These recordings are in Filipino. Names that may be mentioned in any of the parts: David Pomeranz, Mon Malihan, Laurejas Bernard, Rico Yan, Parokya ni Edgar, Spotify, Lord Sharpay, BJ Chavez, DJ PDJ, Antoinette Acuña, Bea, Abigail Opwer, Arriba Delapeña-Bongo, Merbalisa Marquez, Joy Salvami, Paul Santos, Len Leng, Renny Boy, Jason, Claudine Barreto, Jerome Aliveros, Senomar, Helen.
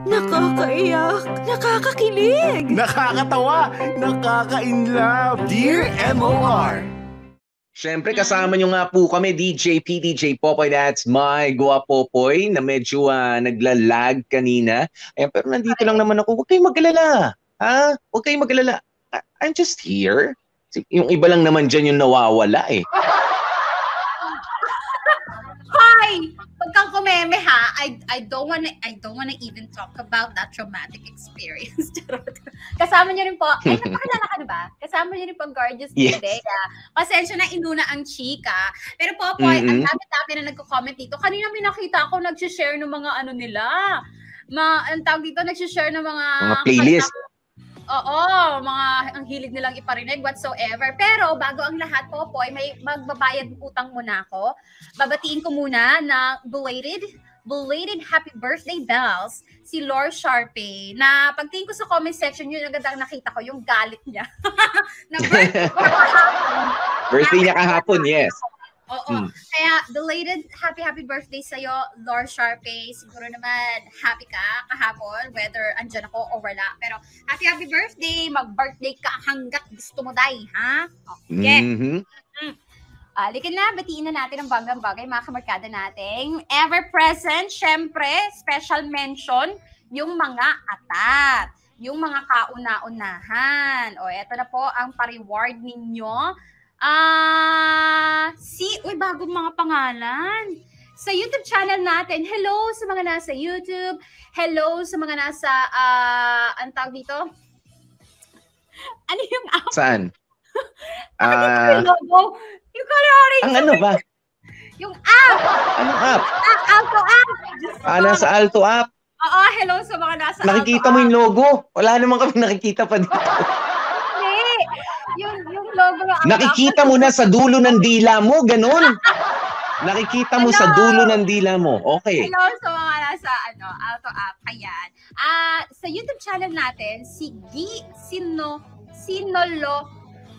Nakakaiyak, nakakakilig, nakakatawa, nakaka-inlove, Dear M.O.R. Siyempre, kasama nyo nga po kami, DJ PDJ Popoy, that's my Goa Popoy, na medyo naglalag kanina. Ayan, pero nandito lang naman ako, huwag kayong mag-alala, ha? Huwag kayong mag-alala. I'm just here. Yung iba lang naman dyan yung nawawala eh. Hi! Pagkang kumeme ha, I don't wanna even talk about that traumatic experience. Kasama niyo rin po, ay napakalala ka na ba? Kasama niyo rin po ang gorgeous yes. Today. Pasensya na, inuna ang chika. Pero po, ang dami-dami na nagko-comment dito. Kanina may nakita ako nag-share ng mga ano nila. Ang tawag dito, nag-share ng mga playlist. Oo, mga ang hilig nilang iparinig whatsoever. Pero bago ang lahat po, Popoy, may magbabayad ng utang muna ako. Babatiin ko muna na belated happy birthday bells si Lord Sharpay. Na pagtingin ko sa comment section yun, ang ganda nakita ko yung galit niya. Na birthday niya kahapon, yes. Oo. Kaya belated happy birthday sa'yo, Lord Sharpay. Siguro naman happy ka kahapon, whether andyan ako o wala. Pero happy birthday, mag-birthday ka hanggat gusto mo dai, ha? Okay. Likin na, batiin na natin ang banggang bagay, mga kamarkada nating ever-present, syempre, special mention, yung mga atat, yung mga kauna-unahan. O, eto na po ang pa-reward ninyo. Bagong mga pangalan. Sa YouTube channel natin, hello sa mga nasa YouTube, hello sa mga nasa, ang tawag dito? Ano yung app? Saan? Ano yung logo? Yung color orange. Ang ano ba? Yung app. Anong app? Alto app. Nasa Alto app? Oo, hello sa mga nasa Alto app. Nakikita mo yung logo? Wala naman kami nakikita pa dito. Yung logo na nakikita mo na sa dulo ng dila mo, ganun. Nakikita mo sa dulo ng dila mo. Okay. Hello sa mga nasa Alto app. Ayan. Sa YouTube channel natin, si Gi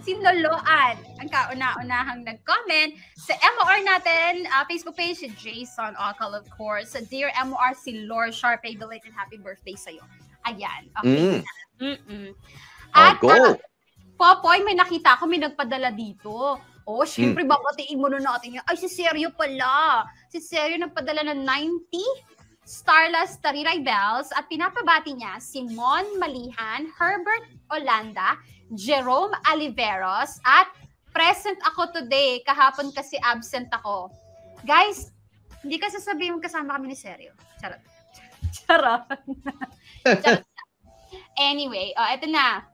Sinoloan ang kauna-unahang nag-comment. Sa M.O.R. natin, Facebook page, si Jason Ockel, of course. Sa Dear M.O.R., si Lord Sharpay, belated happy birthday sa'yo. Ayan. Okay. At, Popoy, may nakita ako, may nagpadala dito. Oh, syempre, babatiin muna natin yun. Ay, si Sereo pala. Si Sereo nagpadala ng 90 Starless Tariray Bells at pinapabati niya si Mon Malihan, Herbert Olanda, Jerome Aliveros at present ako today. Kahapon kasi absent ako. Guys, hindi ka sasabihin kasama kami ni Sereo. Charot. Charot. Charot. Anyway, eto na.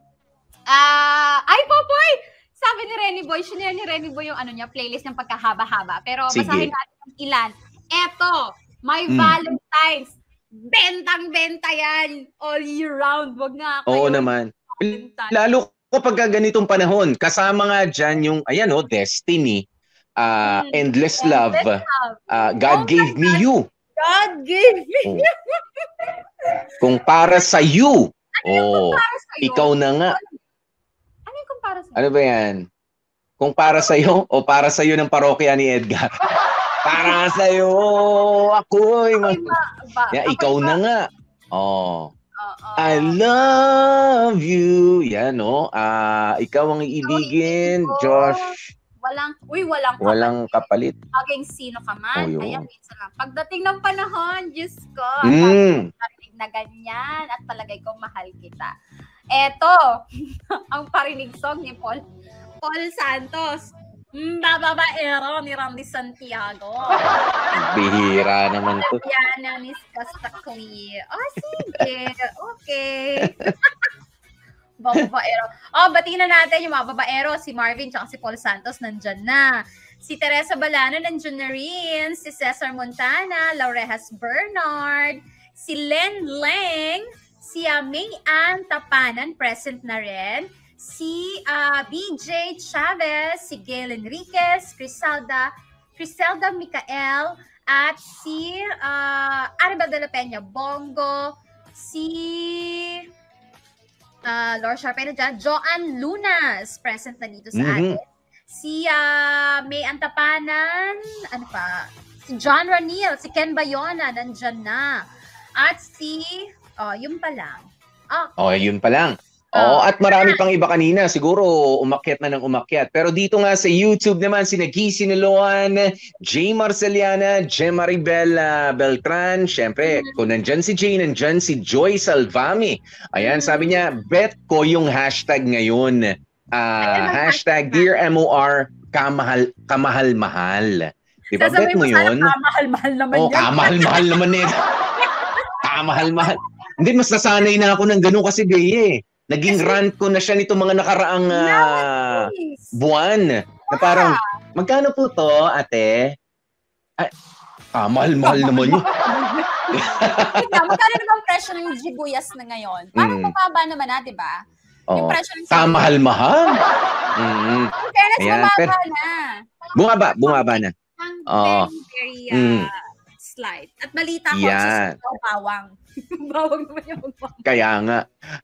Ay, Popoy! Sabi ni Renny Boy, sinira ni Renny Boy yung yung playlist ng pagkahaba-haba. Pero basahin natin ang ilan. Eto, My Valentines. Bentang-benta yan. All year round. Wag nga ako. Oo naman. Valentine. Lalo ko pagka ganitong panahon, kasama nga dyan yung, ayan o, Destiny, Endless Love, God Gave Me You. God Gave Me You. Kung para sa you. Ano ikaw na nga. Ano ba yan? Kung para sa'yo o para sa'yo ng parokya ni Edgar? Para sa'yo! Ako'y ikaw na nga. Oh. I love you. Yan, no? Ikaw ang iibigin, Josh. Walang kapalit. Maging sino ka man. Kaya minsan lang. Pagdating ng panahon, Diyos ko, parinig na ganyan at palagay kong mahal kita. Eto, ang parinig song ni Paul Santos. Bababaero ni Randy Santiago. Bihira naman to. Yan na, Miss Castakli. Oh, sige. Okay. Bababaero. Oh, batiin na natin yung mga babaero. Si Marvin tsaka si Paul Santos nandyan na. Si Teresa Balano nandyan na rin. Si Cesar Montana, Laurejas Bernard. Si Len Leng. Si May Ann Tapanan, present na rin. Si BJ Chavez, si Gail Enriquez, Crisalda Micael, at si Arriba Delapeña-Bongo, si Laura Sharpay na dyan, Joan Lunas, present na dito sa atin. Si May Ann Tapanan, ano pa? Si John Ranil, si Ken Bayona, nandyan na. At si Oh, yun pa lang. Okay. Oh, yun pa lang. Oh, at marami pang iba kanina. Siguro umakyat na ng umakyat. Pero dito nga sa YouTube naman, sina Gisi Niloan, J. Marceliana, J. Maribel Beltran. Siyempre, kung nandyan si J, nandyan si Joy Salvami. Ayan, sabi niya, bet ko yung hashtag ngayon. Hashtag Dear M.O.R. Kamahal-mahal. Diba, bet mo yun? Kamahal-mahal naman yan. Oh, kamahal-mahal naman eh. Kamahal-mahal. Hindi, mas nasanay na ako ng ganun kasi Bea eh. Naging rant ko na siya nito mga nakaraang buwan. Na parang, magkano po to, ate? Mahal-mahal naman yun. Magkano naman presyo ng sibuyas na ngayon? Parang mababa naman na, diba? Yung presyo ng sibuyas. Kamahal-mahal. Yung fairness, mababa na. Bumaba na. Ang very, light. At balita ko, yeah. Bawang. Bawang naman yung bawang. Kaya nga.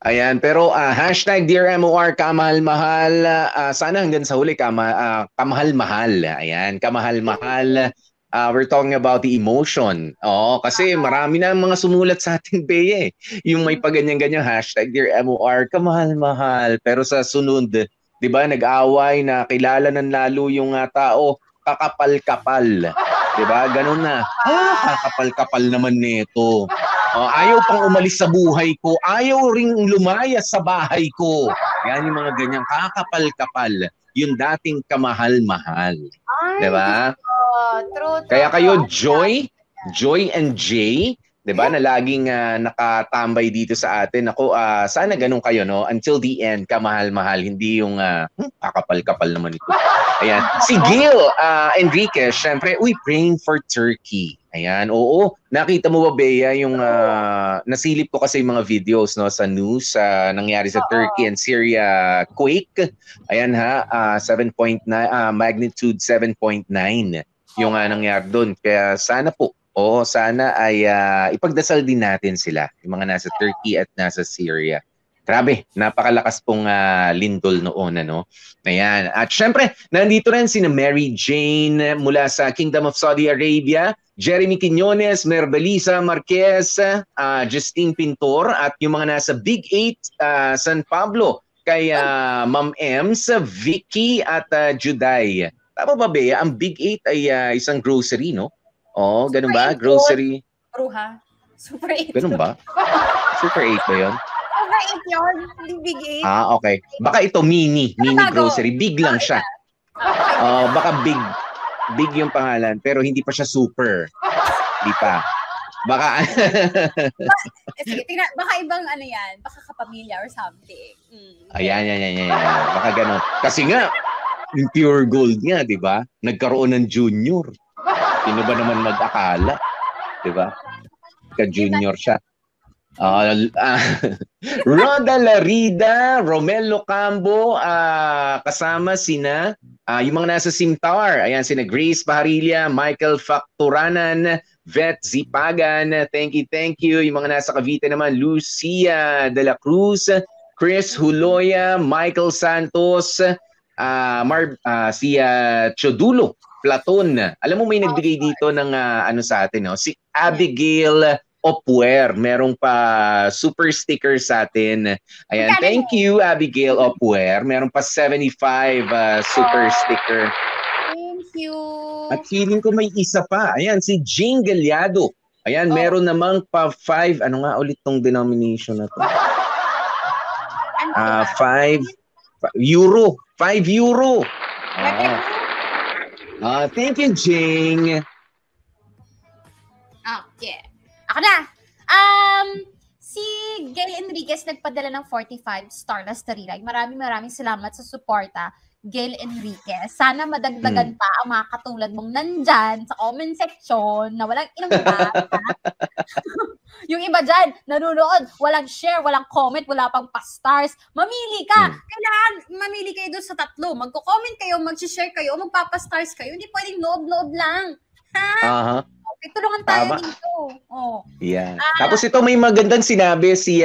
Ayan, pero hashtag Dear M.O.R. Kamahal-mahal. Sana hanggang sa huli, kamahal-mahal. Ayan, kamahal-mahal. We're talking about the emotion. Oo, kasi marami na mga sumulat sa ating Bea eh. Yung may paganyan-ganyan, hashtag Dear M.O.R. Kamahal-mahal. Pero sa sunod, di ba, nag-away na kilala ng lalo yung tao, kakapal-kapal. Diba? Ganun na. Kakapal-kapal naman nito. Ayaw pang umalis sa buhay ko. Ayaw ring lumaya sa bahay ko. Yan yung mga ganyang kakapal-kapal. Yung dating kamahal-mahal. Diba? True. Kaya kayo, Joy and Jay, diba, na laging nakatambay dito sa atin. Ako, sana ganun kayo, no? Until the end, kamahal-mahal. Hindi yung kakapal-kapal naman ito. Ayan. Si Gail Enriquez, syempre, praying for Turkey. Ayan. Oo. Nakita mo ba, Bea, yung nasilip ko kasi yung mga videos, no, sa news nangyari sa Turkey and Syria quake. Ayan ha, 7.9, magnitude 7.9 yung nangyari doon. Kaya sana po, sana ay ipagdasal din natin sila, yung mga nasa Turkey at nasa Syria. Grabe, napakalakas pong lindol noon, ano? Ayan. At syempre, nandito rin sina Mary Jane mula sa Kingdom of Saudi Arabia, Jeremy Quiñones, Merbalisa Marquez, Justine Pintor, at yung mga nasa Big 8 San Pablo, kay Ma'am Ems, Vicky, at Juday. Tama ba, Bea? Ang Big 8 ay isang grocery, no? Oh, ganun ba? Grocery. Bruha. Super 8. Ganun ba? Super 8 ba yun? Super 8 yun. Hindi Big 8. Okay. Baka ito mini grocery. Big lang siya. Baka big. Big yung pangalan. Pero hindi pa siya super. Hindi pa. Baka, baka ibang ano yan. Baka kapamilya or something. Ayan. Baka ganun. Kasi nga, yung pure gold nga, di ba? Nagkaroon ng junior. Sino ba naman mag-akala? Diba? Ka-junior siya. Roda Larida, Romelo Cambo, kasama sina, yung mga nasa Simtar. Ayan, sina Grace Paharilla, Michael Facturanan, Vet Zipagan. Thank you. Yung mga nasa Cavite naman, Lucia De La Cruz, Chris Huloya, Michael Santos, Chodulo Platon. Alam mo, may nagbigay dito ng ano sa atin, no? Si Abigail Opwer. Merong pa super sticker sa atin. Ayan, thank you, Abigail Opwer. Merong pa 75 super sticker. Thank you. At feeling ko may isa pa. Ayan, si Jane Galiado. Ayan, meron namang pa 5. Ano nga ulit tong denomination na to? €5. €5. Thank you, Jing. Okay. Ako na. Si Gail Enriquez nagpadala ng 45 starless tarilay. Maraming salamat sa suporta, Gail Enriquez. Sana madagdagan pa ang mga katulad mong nandyan sa comment section na walang ilang-iba. Yung iba dyan, nanunood, walang share, walang comment, wala pang pa-stars. Mamili ka. Kailangan mamili kayo doon sa tatlo. Magko-comment kayo, mag-share kayo, o magpapa-stars kayo. Hindi pwedeng noob-noob lang. Ha? Okay, tulungan tayo dito. Yeah. Tapos ito, may magandang sinabi si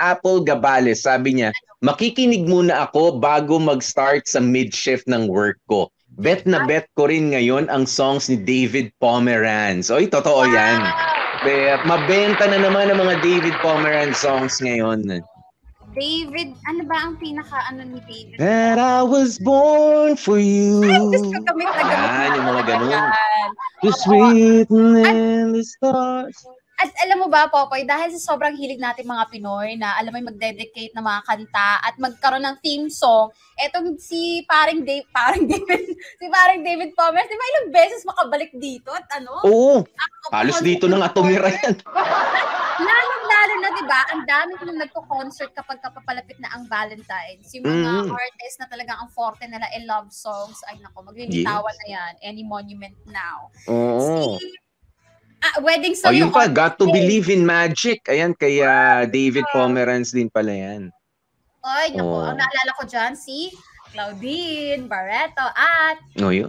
Apple Gabales. Sabi niya, makikinig muna ako bago mag-start sa mid-shift ng work ko. Bet na bet ko rin ngayon ang songs ni David Pomeranz. Totoo yan. Mabenta na naman ang mga David Pomeranz songs ngayon. David, ano ba ang pinaka-ano ni David? That I was born for you. Ay, gusto gamit na gamit. Yan, yung mga ganun. The sweetness and the stars. At alam mo ba, Popoy, dahil sa sobrang hilig natin mga Pinoy na alam mo yung mag-dedicate ng mga kanta at magkaroon ng theme song, etong si Paring David Pomeranz, di ba ilang beses makabalik dito at ano? Oo, palos dito ng atomira yan. Lalo na, di ba, ang dami ko nang nagko-concert kapag kapapalapit na ang Valentine's. Yung mga artists na talagang ang forte nila ay love songs. Ay nako, maglilitawan na yan. Any Monument Now. Oo. Wedding song yung pa, Got to Believe in Magic. Ayan, kaya David Pomeranz din pala yan. Oy, naku, ang naalala ko dyan, si Claudine Barreto at Rico Yan.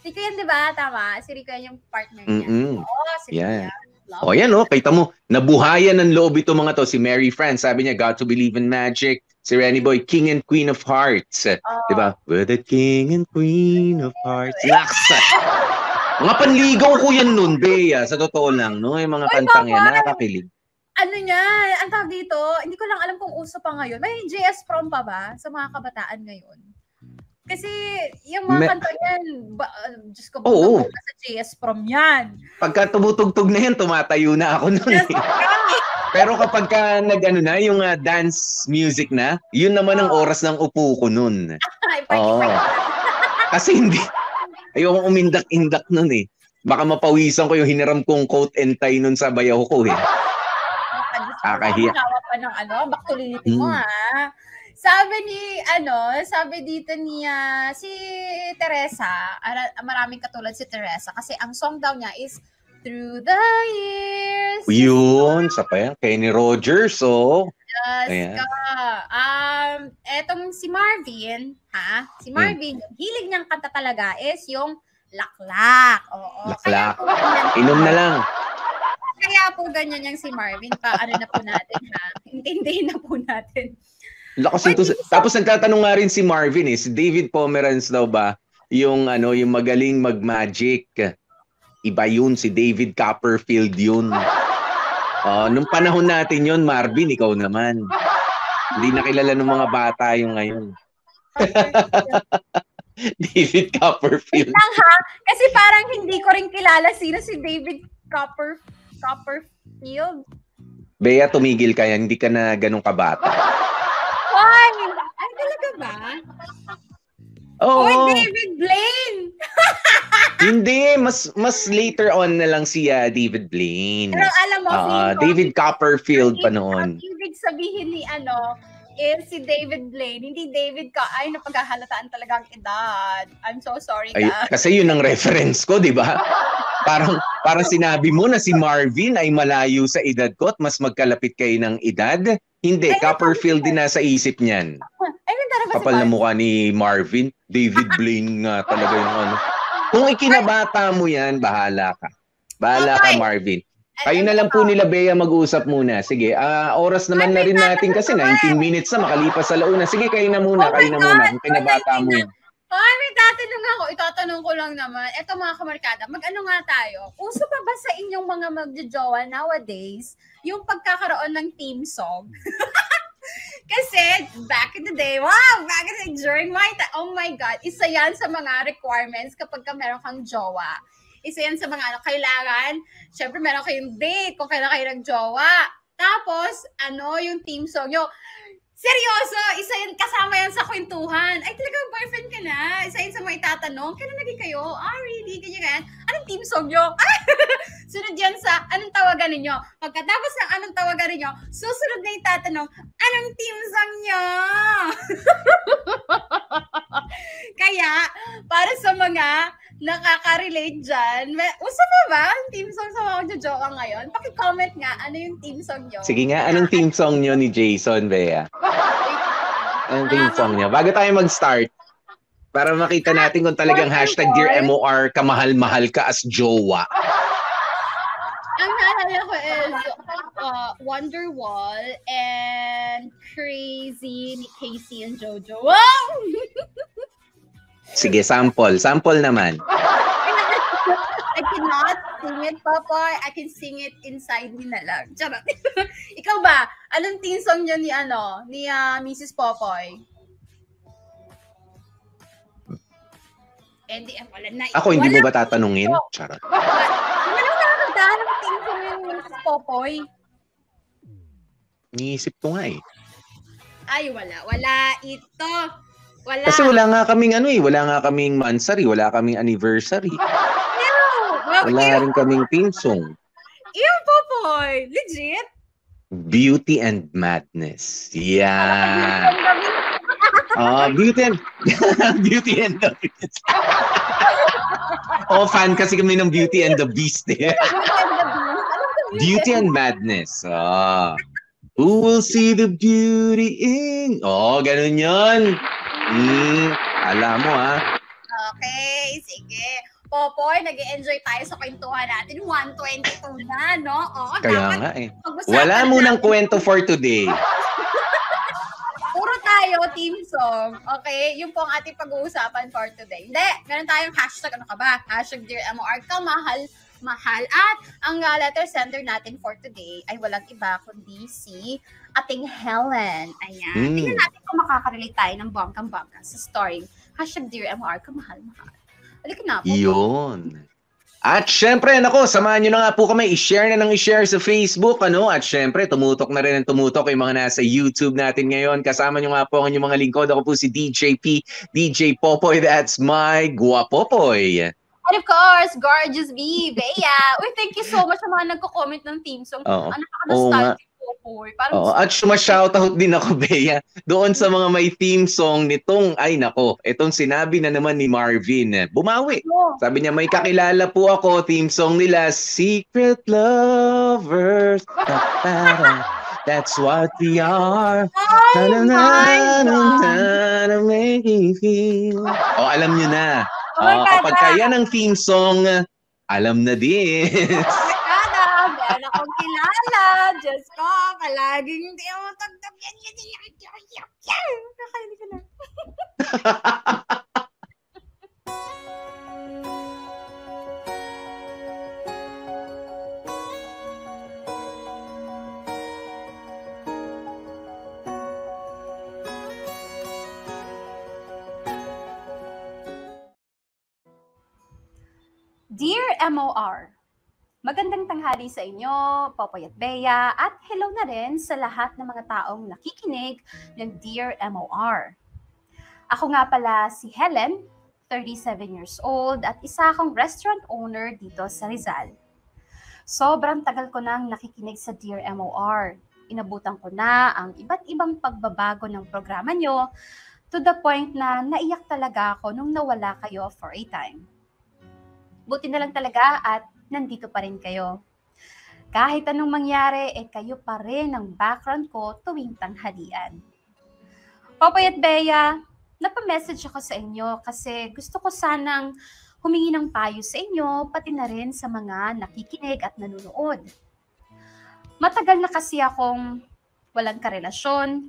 Rico Yan, di ba? Tama, si Rico Yan yung partner niya. Si Rico Yan. O yan, kita mo, nabuhayan ng loob ito mga to. Si Mary France, sabi niya, Got to Believe in Magic. Si Renny Boy, King and Queen of Hearts. Di ba? We're the King and Queen of Hearts. Laksa! Mga panligaw ko yan nun, Bea. Sa totoo lang, no? Yung mga kantang yan, nakakapilig. Ano niya? Ang tawag dito, hindi ko lang alam kung uso pa ngayon. May JS prom pa ba sa mga kabataan ngayon? Kasi yung mga kantang yan, Diyos ko, butog na sa JS prom yan. Pagka tumutugtog na yan, tumatayo na ako nun. Eh. Pero kapag ka nag-ano na, yung dance music na, yun naman ang oras ng upo ko nun. Kasi hindi... Ayokong umindak-indak nun eh. Baka mapawisan ko yung hiniram kong coat and tie nun sa bayaw ko eh. Kakahiya. Pa ng ano, baktulilitin mo ha. Sabi ni, ano, sabi dito niya, si Teresa, maraming katulad si Teresa kasi ang song daw niya is Through the Years. Yun, sa pa yan. Kay ni Rogers, oh. Yes, etong si Marvin, ha? Si Marvin, yung hilig niyang kanta talaga is yung Laklak. Oo, Laklak. Inom na lang. Kaya po ganyan yung si Marvin. Ano na po natin, ha? Intindihin na po natin. Lakas ito. Tapos nagtatanong nga rin si Marvin, eh, si David Pomeranz daw ba yung, ano, yung magaling mag-magic? Iba yun, si David Copperfield yun. Nung panahon natin yun, Marvin, ikaw naman. Hindi nakilala ng mga bata yung ngayon. David Copperfield. Lang, ha? Kasi parang hindi ko rin kilala sino si David Copperfield. Bea, tumigil ka yan. Hindi ka na ganun kabata. Ay, ano talaga ba? Oh, David Blaine! Hindi, mas later on na lang si David Blaine. Pero alam mo, David Copperfield pa noon. Ibig sabihin ni ano, is si David Blaine, hindi David ka. Ay, napaghahalataan talaga ang edad. I'm so sorry, guys. Ay, kasi yun ang reference ko, di ba? Parang sinabi mo na si Marvin ay malayo sa edad ko at mas magkalapit kayo ng edad. Hindi, ay, Copperfield din nasa isip niyan. Kapal na mukha ni Marvin, David Blaine nga talaga yung ano. Kung ikinabata mo yan, bahala ka. Bahala ka, Marvin. Kayo na lang po nila, Bea, mag-uusap muna. Sige, oras naman na rin natin kasi 19 minutes na makalipas sa launa. Sige, kayo na muna, Kung kinabata mo yan. Ay, may tatanong ako. Itatanong ko lang naman. Eto mga kamarkada, mag-ano nga tayo? Uso pa ba sa inyong mga magjojowa nowadays yung pagkakaroon ng theme song? Kasi back in the day, during my time, oh my God, isa yan sa mga requirements kapag ka meron kang jowa. Isa yan sa mga ano, kailangan, syempre meron kayong date kung kailan kayo nag-jowa. Tapos, ano yung theme song nyo. Seryoso, isa yan, kasama yan sa kwentuhan. Ay, talagang boyfriend ka na. Isa yan sa mga itatanong, kailan naging kayo? Really? Ganyan. Anong theme song nyo? Sunod yan sa anong tawagan ninyo. Pagkatapos ng anong tawagan ninyo, susunod na itatanong, anong theme song nyo? Kaya, para sa mga nakaka-relate dyan, uso na ba ang theme song sa mga jojoka ngayon? Pakicomment nga, ano yung theme song nyo? Sige nga, anong theme song nyo ni Jason, Bea? Anong theme song niya? Bago tayo mag-start, para makita natin kung talagang hashtag Dear M.O.R. kamahal-mahal ka as jowa. Ang naalala ko is Wonderwall and Crazy ni Casey and Jojo. Wow! Sige, sample. Sample naman. I cannot sing it, Popoy. I can sing it inside me na lang. Charot. Ikaw ba? Anong theme song yun ni, ano, ni Mrs. Popoy? Eh, di, wala na. Ako, hindi mo ba tatanungin? Charot. Walang nakakagdahan ang theme song yun ni Mrs. Popoy. Niisip ko nga eh. Ay, wala. Wala ito. Wala. Kasi wala nga kaming ano eh. Wala nga kaming mansari. Wala kaming anniversary. Wala rin kaming theme song. Ew, Popoy. Legit? Beauty and Madness. Yeah. Beauty and the Beast. Oh, fan kasi kami ng Beauty and the Beast eh. Beauty and Madness. Ah. Who will see the beauty in... Oh, ganun yun. Mm, alam mo, ha? Okay, sige. Popoy, nag-enjoy tayo sa kwentuhan natin. 122 na, no? Oo, kaya nga, eh. Wala munang kwento for today. Puro tayo, team song. Okay, yun po ang ating pag-uusapan for today. Hindi, meron tayong hashtag, ano ka ba? Hashtag Dear M.O.R. Kamahal. Mahal. At ang letter sender natin for today ay walang iba kundi si ating Helen. Ayan. Mm. Tingnan natin kung makakarelate tayo ng bongkang-bongkang sa story. Hashtag Dear M.O.R. Kamahal-mahal. Halika na po. Yun. At syempre, nako, samahan nyo na nga po kami. I-share na ng i-share sa Facebook. Ano? At syempre, tumutok na rin ang tumutok yung mga nasa YouTube natin ngayon. Kasama nyo nga po ang inyong mga lingkod. Ako po si DJ P, DJ Popoy. That's my Guapopoy. And of course, Gorgeous Bea, Bea. Uy, thank you so much sa mga nagko-comment ng theme song. Oh, ano ka nostalgic po po. Oh, at suma-shoutout din ako, Bea, doon sa mga may theme song nitong, ay nako, itong sinabi na naman ni Marvin. Bumawi. Oh. Sabi niya, may kakilala po ako, theme song nila, Secret Lovers. That's what we are. Na make you feel. Oh, alam niyo na. Oh, kapag kaya ng theme song, alam na din. Kada, meron akong kilala. Diyos ko, palaging hindi mo tagtap yan. Nakakainig ko na. Dear M.O.R., magandang tanghali sa inyo, Popoy at Bea, at hello na rin sa lahat ng mga taong nakikinig ng Dear M.O.R. Ako nga pala si Helen, 37 years old, at isa akong restaurant owner dito sa Rizal. Sobrang tagal ko nang nakikinig sa Dear M.O.R. Inabutan ko na ang iba't ibang pagbabago ng programa nyo to the point na naiyak talaga ako nung nawala kayo for a time. Buti na lang talaga at nandito pa rin kayo. Kahit anong mangyari, eh kayo pa rin ang background ko tuwing tanghalian. Popoy at Bea, napamessage ako sa inyo kasi gusto ko sanang humingi ng payo sa inyo, pati na rin sa mga nakikinig at nanonood. Matagal na kasi akong walang karelasyon.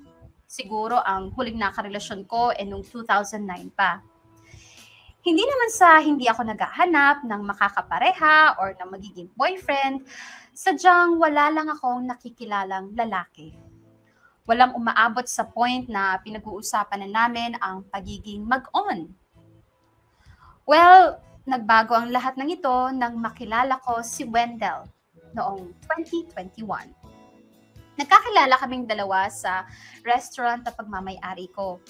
Siguro ang huling nakarelasyon ko ay noong 2009 pa. Hindi naman sa hindi ako naghahanap ng makakapareha or ng magiging boyfriend, sadyang wala lang akong nakikilalang lalaki. Walang umaabot sa point na pinag-uusapan na namin ang pagiging mag-on. Well, nagbago ang lahat ng ito nang makilala ko si Wendell noong 2021. Nagkakilala kaming dalawa sa restaurant na pagmamay-ari ko.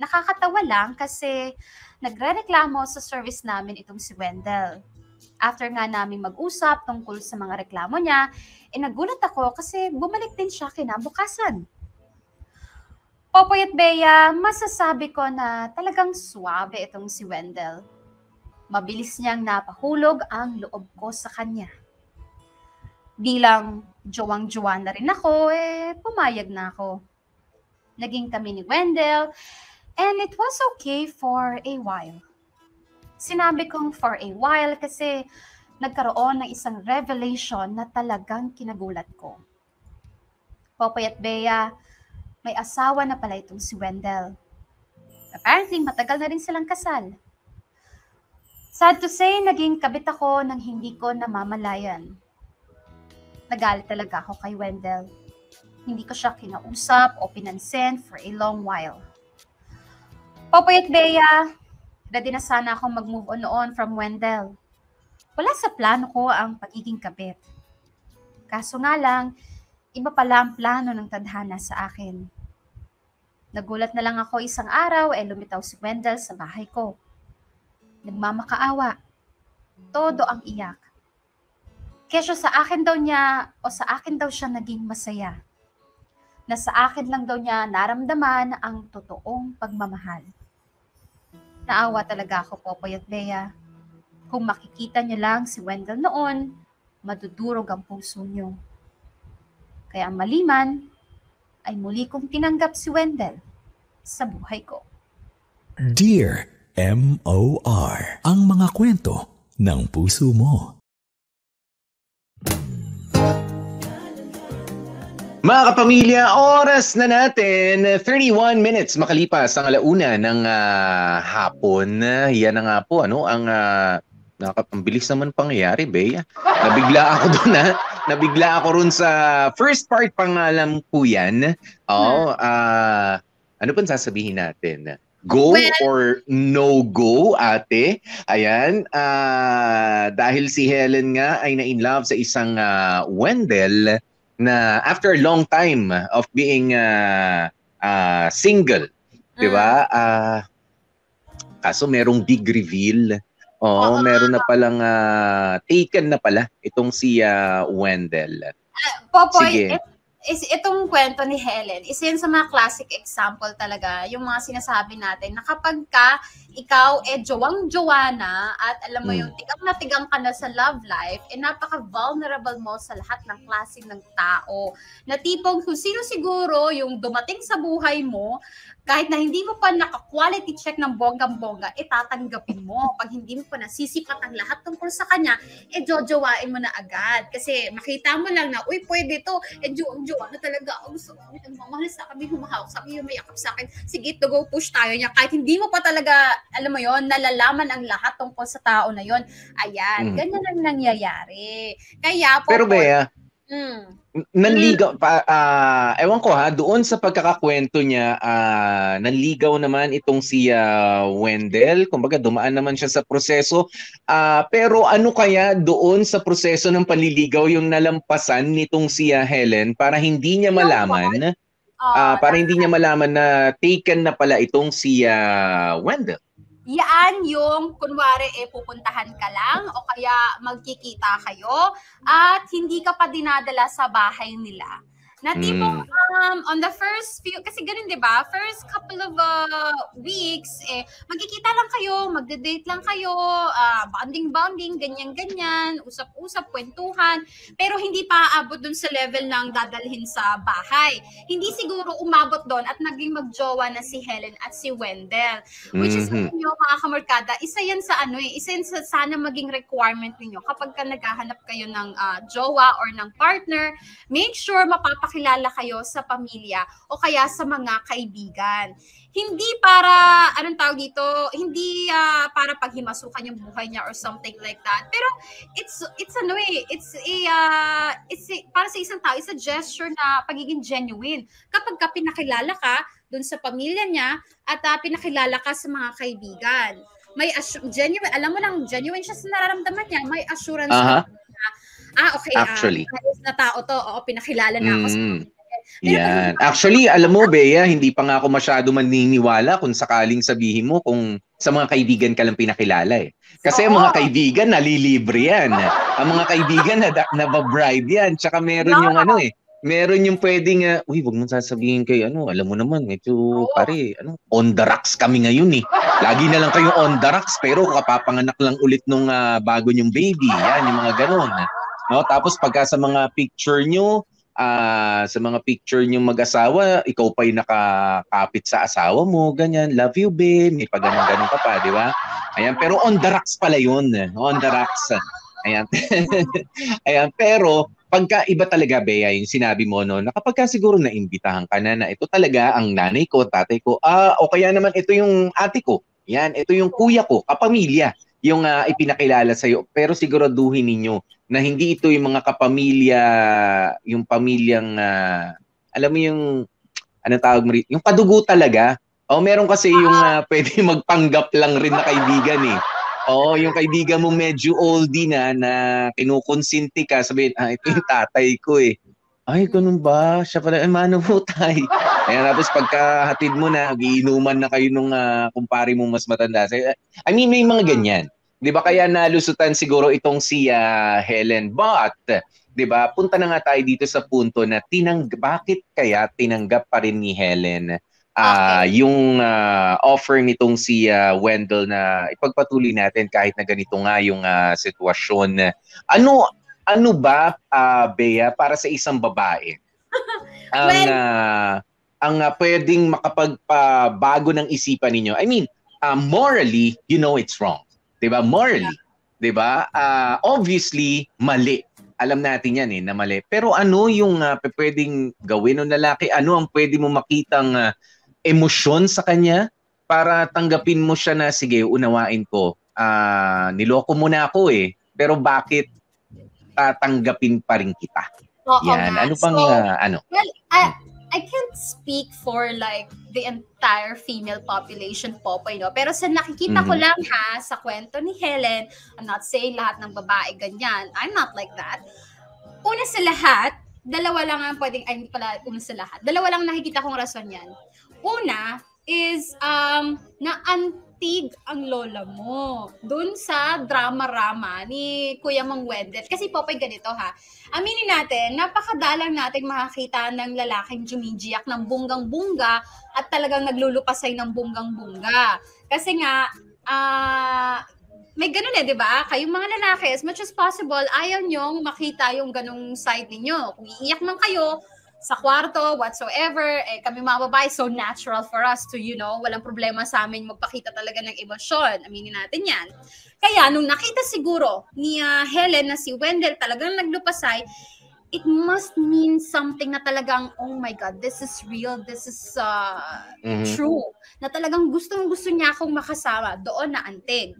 Nakakatawa lang kasi nagre-reklamo sa service namin itong si Wendell. After nga namin mag-usap tungkol sa mga reklamo niya, eh nagulat ako kasi bumalik din siya kinabukasan. Popoy at Bea, masasabi ko na talagang suwabe itong si Wendell. Mabilis niyang napahulog ang loob ko sa kanya. Bilang jowang-jowa na rin ako, eh pumayag na ako. Naging kami ni Wendell, and it was okay for a while. Sinabi kong for a while kasi nagkaroon ng isang revelation na talagang kinagulat ko. Popoy at Bea, may asawa na pala itong si Wendell. Apparently, matagal na rin silang kasal. Sad to say, naging kabit ako nang hindi ko namamalayan. Nagalit talaga ako kay Wendell. Hindi ko siya kinausap o pinansin for a long while. Popoy at Bea, ready na sana akong mag-move on noon from Wendell. Wala sa plano ko ang pagiging kabit. Kaso nga lang, iba pala ang plano ng tadhana sa akin. Nagulat na lang ako isang araw ay lumitaw si Wendell sa bahay ko. Nagmamakaawa. Todo ang iyak. Kesyo sa akin daw niya o sa akin daw siya naging masaya. Na sa akin lang daw niya naramdaman ang totoong pagmamahal. Naawa talaga ako, Popoy at Bea. Kung makikita niyo lang si Wendell noon, madudurog ang puso niyo. Kaya maliman, ay muli kong tinanggap si Wendell sa buhay ko. Dear M.O.R. Ang mga kwento ng puso mo. Mga kapamilya, oras na natin. 31 minutes makalipas ang alauna ng hapon. Yan na nga po, ano, ang nakapambilis naman pangyayari, Bea. Nabigla ako ron sa first part, pangalam ko yan. Oo, ano pang sasabihin natin? Go or no go, ate? Ayan, dahil si Helen nga ay na-inlove sa isang Wendell, na after a long time of being single, 'di ba? Kaso merong big reveal. Oh, meron na palang taken na pala itong si Wendell. Popoy, itong kwento ni Helen, isa yan sa mga classic example talaga, yung mga sinasabi natin na kapag ka ikaw e jowang-jowa na at alam mo yung tigang na tigang ka na sa love life, e napaka-vulnerable mo sa lahat ng klase ng tao. Na tipong kung sino siguro yung dumating sa buhay mo, kahit na hindi mo pa naka-quality check ng bonggang-bongga, itatanggapin mo. Pag hindi mo pa nasisipat ang lahat tungkol sa kanya, e jojowain mo na agad. Kasi makita mo lang na, uy, pwede to, e jojowa na talaga. Oh, gusto ko, nagmamahal sa kami, humahawak sa kami, humayakap sa akin. Sige, to go, push tayo niya. Kahit hindi mo pa talaga, alam mo yon, nalalaman ang lahat tungkol sa tao na yon. Ayan, ganyan ang nangyayari. Kaya po, pero Bea, nanligaw, ewan ko ha, doon sa pagkakakwento niya, nanligaw naman itong si Wendell, kumbaga dumaan naman siya sa proseso, pero ano kaya doon sa proseso ng panliligaw yung nalampasan nitong si Helen para hindi niya malaman, na taken na pala itong si Wendell? Yan yung, kunwari, pupuntahan ka lang o kaya magkikita kayo at hindi ka pa dinadala sa bahay nila. Na tipong, on the first few, kasi ganun diba, first couple of weeks, magkikita lang kayo, magde-date lang kayo, bonding-bonding, ganyan-ganyan, usap-usap, kwentuhan, pero hindi pa aabot dun sa level ng dadalhin sa bahay. Hindi siguro umabot dun at naging magjowa na si Helen at si Wendell. Which is, yung mga kamarkada, isa yan sa sana maging requirement ninyo. Kapag ka naghahanap kayo ng jowa or ng partner, make sure mapapakilala kayo sa pamilya o kaya sa mga kaibigan. Hindi para, anong tawag dito, hindi para paghimasukan yung buhay niya or something like that. Pero it's para sa isang tao, it's a gesture na pagiging genuine. Kapag ka pinakilala ka dun sa pamilya niya at pinakilala ka sa mga kaibigan, may genuine, alam mo lang, genuine siya sa nararamdaman niya, may assurance na okay, actually, na tao to, oo, pinakilala na ako sa pamilya. Yan. Actually, alam mo, Bea, hindi pa nga ako masyado maniniwala kung sakaling sabihin mo kung sa mga kaibigan ka lang pinakilala eh. Kasi ang mga kaibigan, nalilibre yan. Ang mga kaibigan, nababribe yan. Tsaka meron yung meron yung pwedeng, uy, wag mo sasabihin kay alam mo naman, medyo, pare, on the rocks kami ngayon eh. Lagi na lang kayong on the rocks, pero kapapanganak lang ulit nung bago nyong baby. Yan, yung mga ganon. No, tapos pagka sa mga picture nyo, mag-asawa, ikaw pa yung nakakapit sa asawa mo, ganyan, love you babe, may pagganong-ganong ka pa, di ba? Ayan, pero on the rocks pala yun, on the rocks. Ayan. Ayan, pero pagka iba talaga, Bea, yung sinabi mo, no, na kapag siguro naimbitahan ka na ito talaga ang nanay ko, tatay ko, o kaya naman ito yung ate ko, yan, ito yung kuya ko, kapamilya. yung ipinakilala sa'yo. Pero siguraduhin ninyo na hindi ito yung mga kapamilya, yung pamilyang, alam mo yung, ano tawag mo rin? Yung padugo talaga. O, meron kasi yung pwede magpanggap lang rin na kaibigan eh. Oo, yung kaibigan mo medyo oldie na, na kinukonsinti ka, sabihin, ito yung tatay ko eh. Ay, ganun ba? Siya pala, ay, mano mo, tay. Ayan, tapos pagkahatid mo na, giinuman na kayo nung kumpari mo mas matanda. I mean, may mga ganyan. Di ba kaya nalusutan siguro itong si Helen? But, di ba, punta na nga tayo dito sa punto na bakit kaya tinanggap pa rin ni Helen yung offer nitong si Wendell na ipagpatuloy natin kahit na ganito nga yung sitwasyon. Ano ba, Bea, para sa isang babae? Ang pwedeng makapagpabago ng isipan ninyo. I mean, morally, you know it's wrong. Diba? Morally. Diba? Obviously, mali. Alam natin yan eh, na mali. Pero ano yung pwedeng gawin ng lalaki? Ano ang pwede mo makitang emosyon sa kanya para tanggapin mo siya na, sige, unawain ko. Niloko mo na ako eh. Pero bakit tatanggapin pa rin kita? Oo, yan. Ano pang, so, Well, I can't speak for like the entire female population, Popoy, no? Pero sa nakikita ko lang ha, sa kwento ni Helen, I'm not saying lahat ng babae ganyan. I'm not like that. Una sa lahat, dalawa lang ang pwedeng, ay hindi pala una sa lahat. Dalawa lang nakikita kong rason yan. Una is, na-antig ang lola mo dun sa drama-rama ni Kuya Mang Wendell. Kasi Popoy ganito ha, aminin natin, napakadalang natin makakita ng lalaking jumijiyak ng bunggang-bungga at talagang naglulupasay ng bunggang-bungga. Kasi nga, may ganun eh, di ba? Kayong mga lalaki, as much as possible, ayaw nyong makita yung ganung side ninyo. Kung iiyak man kayo, sa kwarto, whatsoever, eh, kami mga babae, so natural for us to, you know, walang problema sa amin magpakita talaga ng emosyon. Aminin natin yan. Kaya, nung nakita siguro ni Helen na si Wendell talagang naglupasay, it must mean something na talagang, oh my God, this is real, this is true. Na talagang gustong-gusto niya akong makasama. Doon na antig.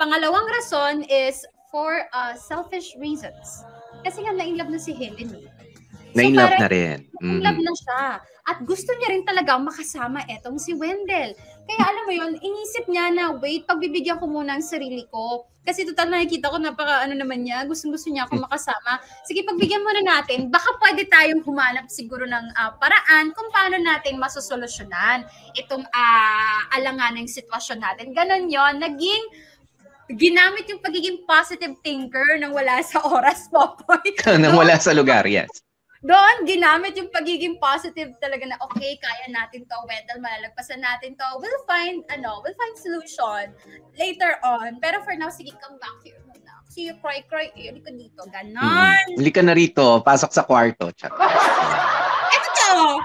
Pangalawang rason is for selfish reasons. Kasi nga, na-inlove na si Helen. So, na-inlove na rin. Na-inlove na siya. At gusto niya rin talaga makasama etong si Wendell. Kaya alam mo yun, inisip niya na, wait, pagbibigyan ko muna ang sarili ko. Kasi total nakikita ko, napaka ano naman niya, gusto niya akong makasama. Sige, pagbigyan muna natin, baka pwede tayong humanap siguro ng paraan kung paano natin masosolusyonan itong alanganing sitwasyon natin. Ganon yon, naging ginamit yung pagiging positive thinker nang wala sa oras, Popoy. Nang wala sa lugar, yes. Doon, ginamit yung pagiging positive talaga na, okay, kaya natin to, Wendell, malalagpasan natin to, we'll find solution later on. Pero for now, sige, come back here muna. Kasi you cry, eh, hindi ko dito, ganon. Hindi ka na rito, pasok sa kwarto. Ito to!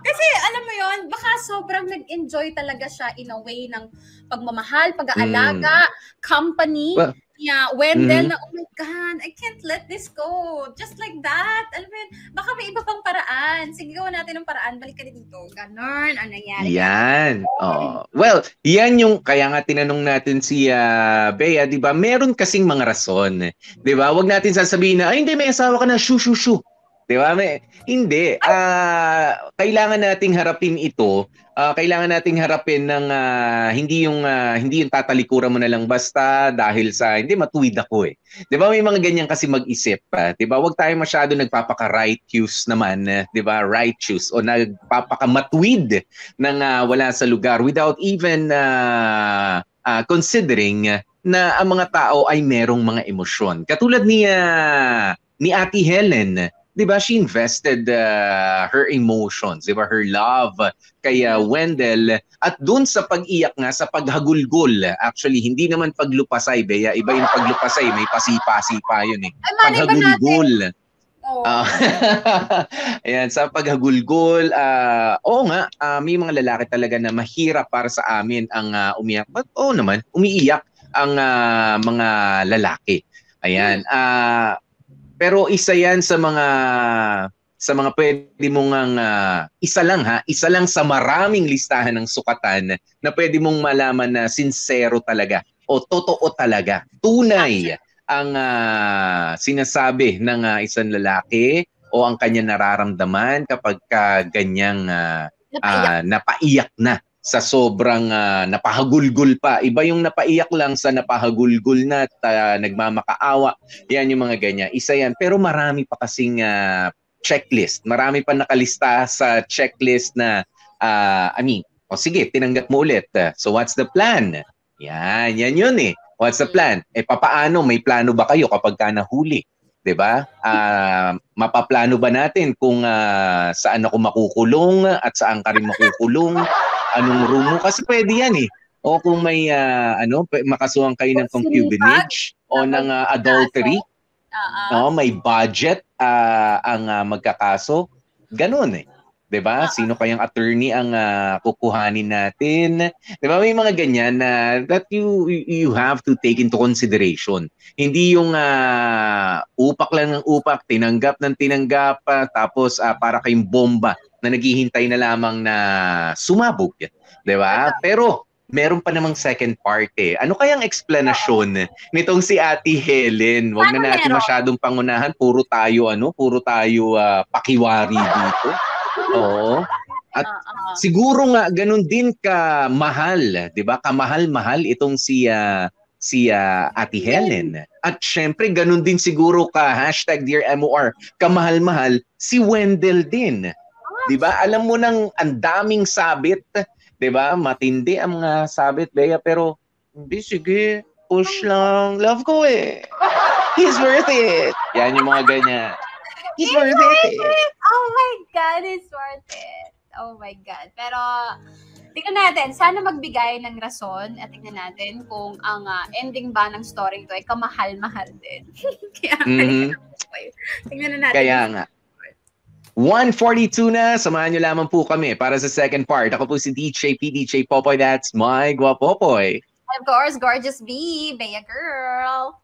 Kasi, alam mo yon, baka sobrang nag-enjoy talaga siya in a way ng pagmamahal, pag-aalaga, company. Well, yeah, Wendell na, oh my God, I can't let this go. Just like that. Alam mo yun, baka may iba pang paraan. Sige, gawa natin ng paraan. Balik ka dito. Ganun. Ano nangyari? Yan. Oh. Well, yan yung kaya nga tinanong natin si Bea, di ba? Meron kasing mga rason. Di ba? Huwag natin sasabihin na, ay hindi, may asawa ka na, shoo. Di ba? Hindi. Kailangan nating harapin ito. Kailangan nating harapin ng hindi yung tatalikuran mo na lang basta dahil sa hindi matuwid ako eh. Di ba? May mga ganyan kasi mag-isip. Di ba? Huwag tayo masyado nagpapaka-righteous naman. Di ba? Righteous o nagpapaka-matuwid ng wala sa lugar without even considering na ang mga tao ay merong mga emosyon. Katulad ni Ate Helen. Diba, she invested her emotions, diba, her love kay Wendell. At dun sa pag-iyak nga, sa paghagulgol, actually, hindi naman paglupasay, Bea. Iba yung paglupasay, may pasipa-sipa yun eh. Paghagulgol. Ayan, sa paghagulgol, oo nga, may mga lalaki talaga na mahirap para sa amin ang umiyak. But oo naman, umiiyak ang mga lalaki. Ayan, pero isa yan sa mga pwede mong isa lang sa maraming listahan ng sukatan na pwede mong malaman na sincero talaga o totoo talaga. Tunay ang sinasabi ng isang lalaki o ang kanya nararamdaman kapag ganyang napaiyak na sa sobrang napahagulgul pa. Iba yung napaiyak lang sa napahagulgul na at nagmamakaawa. Yan yung mga ganyan. Isa yan. Pero marami pa kasing checklist. Marami pa nakalista sa checklist na, o sige, tinanggap mo ulit. So what's the plan? Yan, yan yun eh. What's the plan? Eh, papaano? May plano ba kayo kapag ka nahuli? Diba? Mapaplano ba natin kung saan ako makukulong at saan ka rin makukulong? Anong room mo? Kasi pwede yan eh. O kung may makasuhan kayo ng concubinage o ng adultery. No, may budget ang magkakaso. Ganun eh. Diba? Sino kayang attorney ang kukuhanin natin? Diba? May mga ganyan na that you have to take into consideration. Hindi yung upak lang ng upak, tinanggap ng tinanggap, tapos para kayong bomba na naghihintay na lamang na sumabog. Diba? Pero meron pa namang second part eh. Ano kayang explanation nitong si Ate Helen? Huwag na natin masyadong pangunahan. Puro tayo, pakiwari dito. Oo. At siguro nga ganun din kamahal, 'di ba? Kamahal-mahal itong si Ate Helen. At syempre ganun din siguro ka #DearMOR, kamahal-mahal si Wendell din. 'Di ba? Alam mo nang ang daming sabit, 'di ba? Matindi ang mga sabit, Bea, pero hindi, sige, push lang. Love ko eh. He's worth it. Yan yung mga ganyan. It's worth it. Oh my God, it's worth it. Oh my God. Pero, tingnan natin, sana magbigay ng rason at tingnan natin kung ang ending ba ng story ito ay kamahal-mahal din. Kaya, tingnan natin. Kaya nga. 1:42 na. Samahan nyo lamang po kami para sa second part. Ako po si DJ PDJ Popoy. That's my Guapopoy. Of course, gorgeous Bea, Bea girl.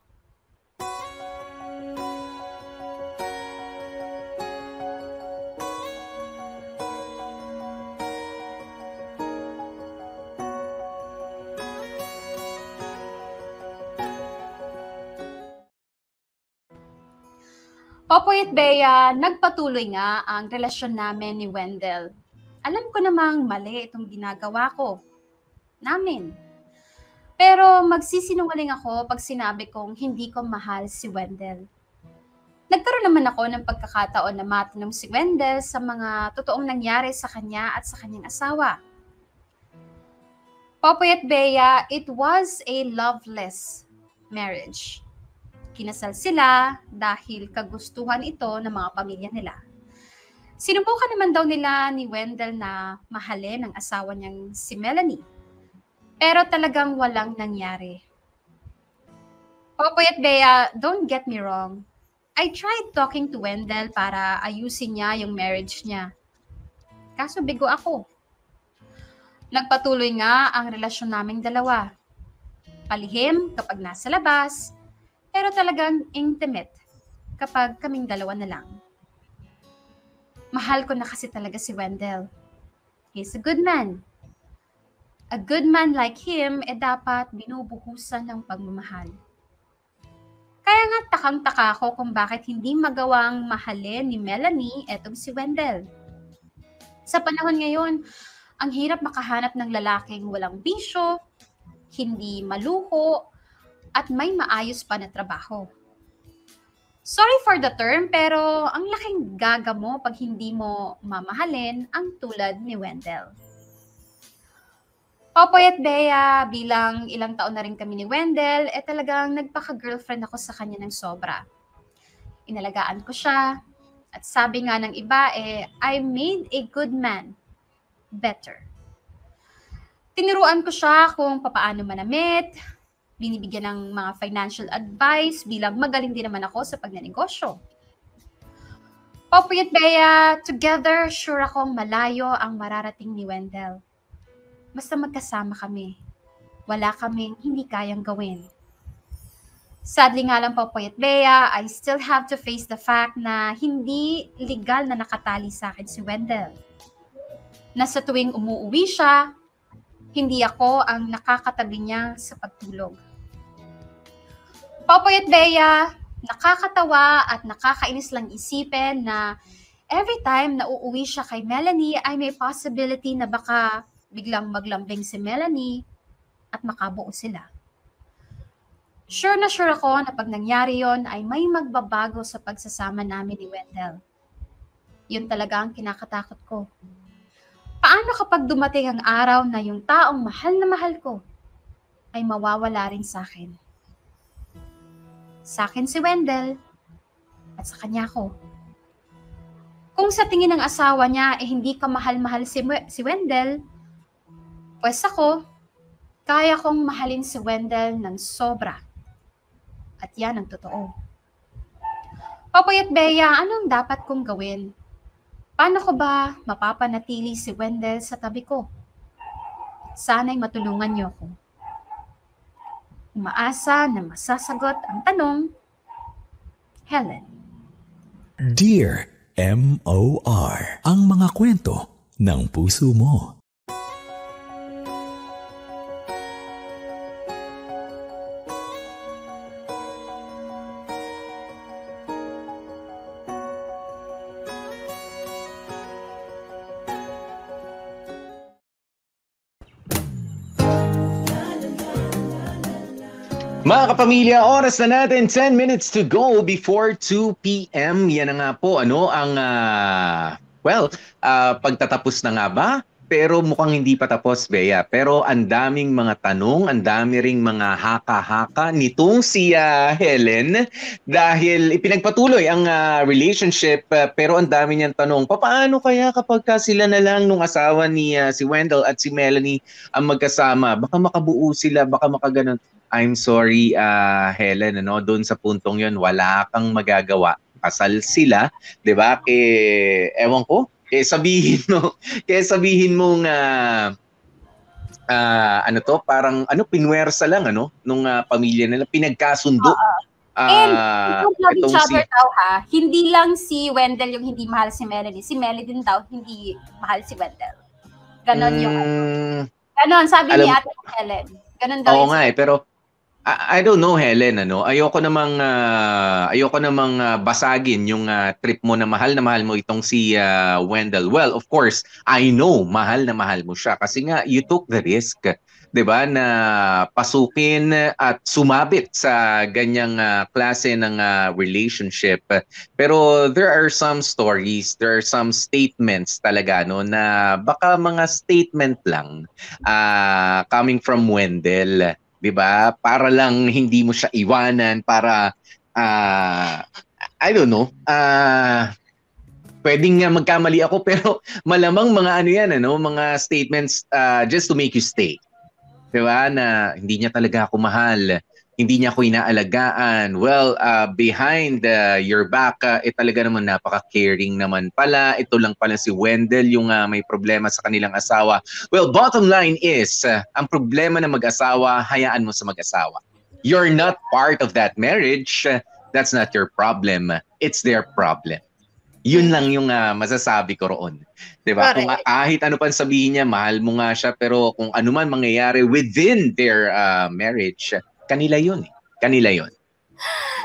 Popoy at Bea, nagpatuloy nga ang relasyon namin ni Wendell. Alam ko namang mali itong ginagawa ko. Namin. Pero magsisinungaling ako pag sinabi kong hindi ko mahal si Wendell. Nagkaroon naman ako ng pagkakataon na matanong si Wendell sa mga totoong nangyari sa kanya at sa kanyang asawa. Popoy at Bea, it was a loveless marriage. Kinasal sila dahil kagustuhan ito ng mga pamilya nila. Sinubukan naman daw nila ni Wendell na mahalin ang asawa niyang si Melanie. Pero talagang walang nangyari. Popoy at Bea, don't get me wrong. I tried talking to Wendell para ayusin niya yung marriage niya. Kaso bigo ako. Nagpatuloy nga ang relasyon naming dalawa. Palihim kapag nasa labas, pero talagang intimate kapag kaming dalawa na lang. Mahal ko na kasi talaga si Wendell. He's a good man. A good man like him dapat binubuhusan ng pagmamahal. Kaya nga takang-taka ako kung bakit hindi magawang mahalin ni Melanie etong si Wendell. Sa panahon ngayon, ang hirap makahanap ng lalaking walang bisyo, hindi maluho, at may maayos pa na trabaho. Sorry for the term, pero ang laking gaga mo pag hindi mo mamahalin ang tulad ni Wendell. Popoy at Bea, bilang ilang taon na rin kami ni Wendell, talagang nagpaka-girlfriend ako sa kanya ng sobra. Inalagaan ko siya, at sabi nga ng iba, I made a good man better. Tinuruan ko siya kung papaano manamit, binibigyan ng mga financial advice bilang magaling din naman ako sa pagnenegosyo. Popoy at Bea, together sure akong malayo ang mararating ni Wendell. Basta magkasama kami. Wala kaming hindi kayang gawin. Sadly nga lang, Popoy at Bea, I still have to face the fact na hindi legal na nakatali sa akin si Wendell. Nasa tuwing umuuwi siya, hindi ako ang nakakatabi niya sa pagtulog. Popoy at Bea, nakakatawa at nakakainis lang isipin na every time na uuwi siya kay Melanie ay may possibility na baka biglang maglambing si Melanie at makabuo sila. Sure na sure ako na pag nangyari yon ay may magbabago sa pagsasama namin ni Wendell. Yun talaga ang kinakatakot ko. Paano kapag dumating ang araw na yung taong mahal na mahal ko ay mawawala rin sa akin? Sa akin si Wendell at sa kanya ko. Kung sa tingin ng asawa niya eh hindi ka mahal-mahal si Wendell, pues ako, kaya kong mahalin si Wendell ng sobra. At yan ang totoo. Popoy at Bea, anong dapat kong gawin? Paano ko ba mapapanatili si Wendell sa tabi ko? Sana'y matulungan niyo ako. Umaasa na masasagot ang tanong, Helen. Dear M.O.R., ang mga kwento ng puso mo. Mga kapamilya, oras na natin, 10 minutes to go before 2 p.m. Yan na nga po, ano, ang, pagtatapos na nga ba? Pero mukhang hindi pa tapos, Bea. Pero ang daming mga tanong, ang dami ring mga haka-haka nitong si Helen dahil ipinagpatuloy ang relationship pero ang dami niyang tanong. Paano kaya kapag sila na lang nung asawa ni si Wendell at si Melanie ang magkasama? Baka makabuo sila, baka makaganon. I'm sorry, Helen, ano, doon sa puntong yon wala kang magagawa. Kasal sila, 'di ba? Ewan ko. Kaya sabihin mong ano to, parang ano pinwersa lang ano nung pamilya nila, pinagkasundo. And itong each other si... daw ha, hindi lang si Wendell yung hindi mahal si Melanie. Si Melanie din daw hindi mahal si Wendell. Ganon yung ganon sabi ni Ate Helen. Oo nga eh, pero I don't know, Helen, ano. Ayoko namang basagin yung trip mo na mahal mo itong si Wendell. Well, of course, I know mahal mo siya kasi nga you took the risk, 'di ba, na pasukin at sumabit sa ganyang klase ng relationship. Pero there are some stories, there are some statements talaga no na baka mga statement lang coming from Wendell. 'Di ba? Para lang hindi mo siya iwanan, para I don't know. Pwedeng nga magkamali ako pero malamang mga ano 'yan ano, mga statements just to make you stay. 'Di ba? Na hindi niya talaga ako mahal. Hindi niya ako inaalagaan. Well, behind your back, talaga naman napaka-caring naman pala. Ito lang pala si Wendell yung may problema sa kanilang asawa. Well, bottom line is, ang problema ng mag-asawa, hayaan mo sa mag-asawa. You're not part of that marriage. That's not your problem. It's their problem. Yun lang yung masasabi ko roon. Diba? Kung kahit ano pa sabihin niya, mahal mo nga siya, pero kung ano man mangyayari within their marriage, kanila yun eh. Kanila yun.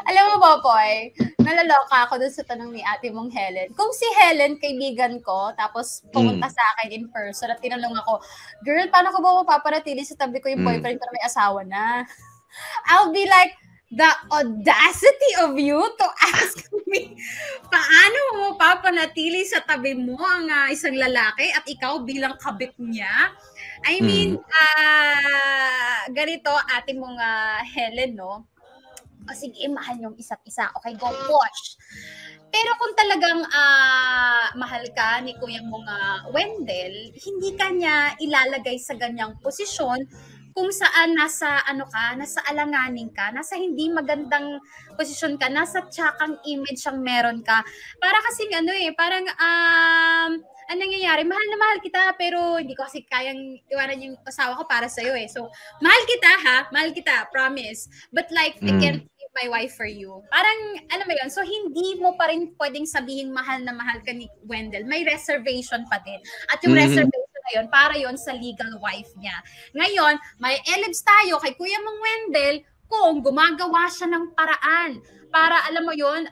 Alam mo ba, Poy, nalaloka ako dun sa tanong ni ate mong Helen. Kung si Helen, kaibigan ko, tapos pumunta sa akin in person at tinanong ako, girl, paano ko ba mapaparatili sa tabi ko yung boyfriend pero may asawa na? I'll be like, the audacity of you to ask me, paano mo mapapanatili sa tabi mo ang isang lalaki at ikaw bilang kabit niya? I mean, ganito, ate mong Helen, no? O sige, mahal yung isa't isa. Okay, go push. Pero kung talagang mahal ka ni kuya mong Wendell, hindi ka niya ilalagay sa ganyang posisyon kung saan nasa ano ka, nasa alanganin ka, nasa hindi magandang posisyon ka, nasa tsakang image ang meron ka. Para kasing ano eh, parang ang nangyayari, mahal na mahal kita pero hindi ko kasi kayang iwanan yung asawa ko para sa'yo eh. So, mahal kita ha, mahal kita, promise. But like, I can't leave my wife for you. Parang, alam mo yun, so hindi mo pa rin pwedeng sabihin mahal na mahal ka ni Wendell. May reservation pa din. At yung reservation yon para yon sa legal wife niya. Ngayon, may elebs tayo kay Kuya Mong Wendell kung gumagawa siya ng paraan para, alam mo yun,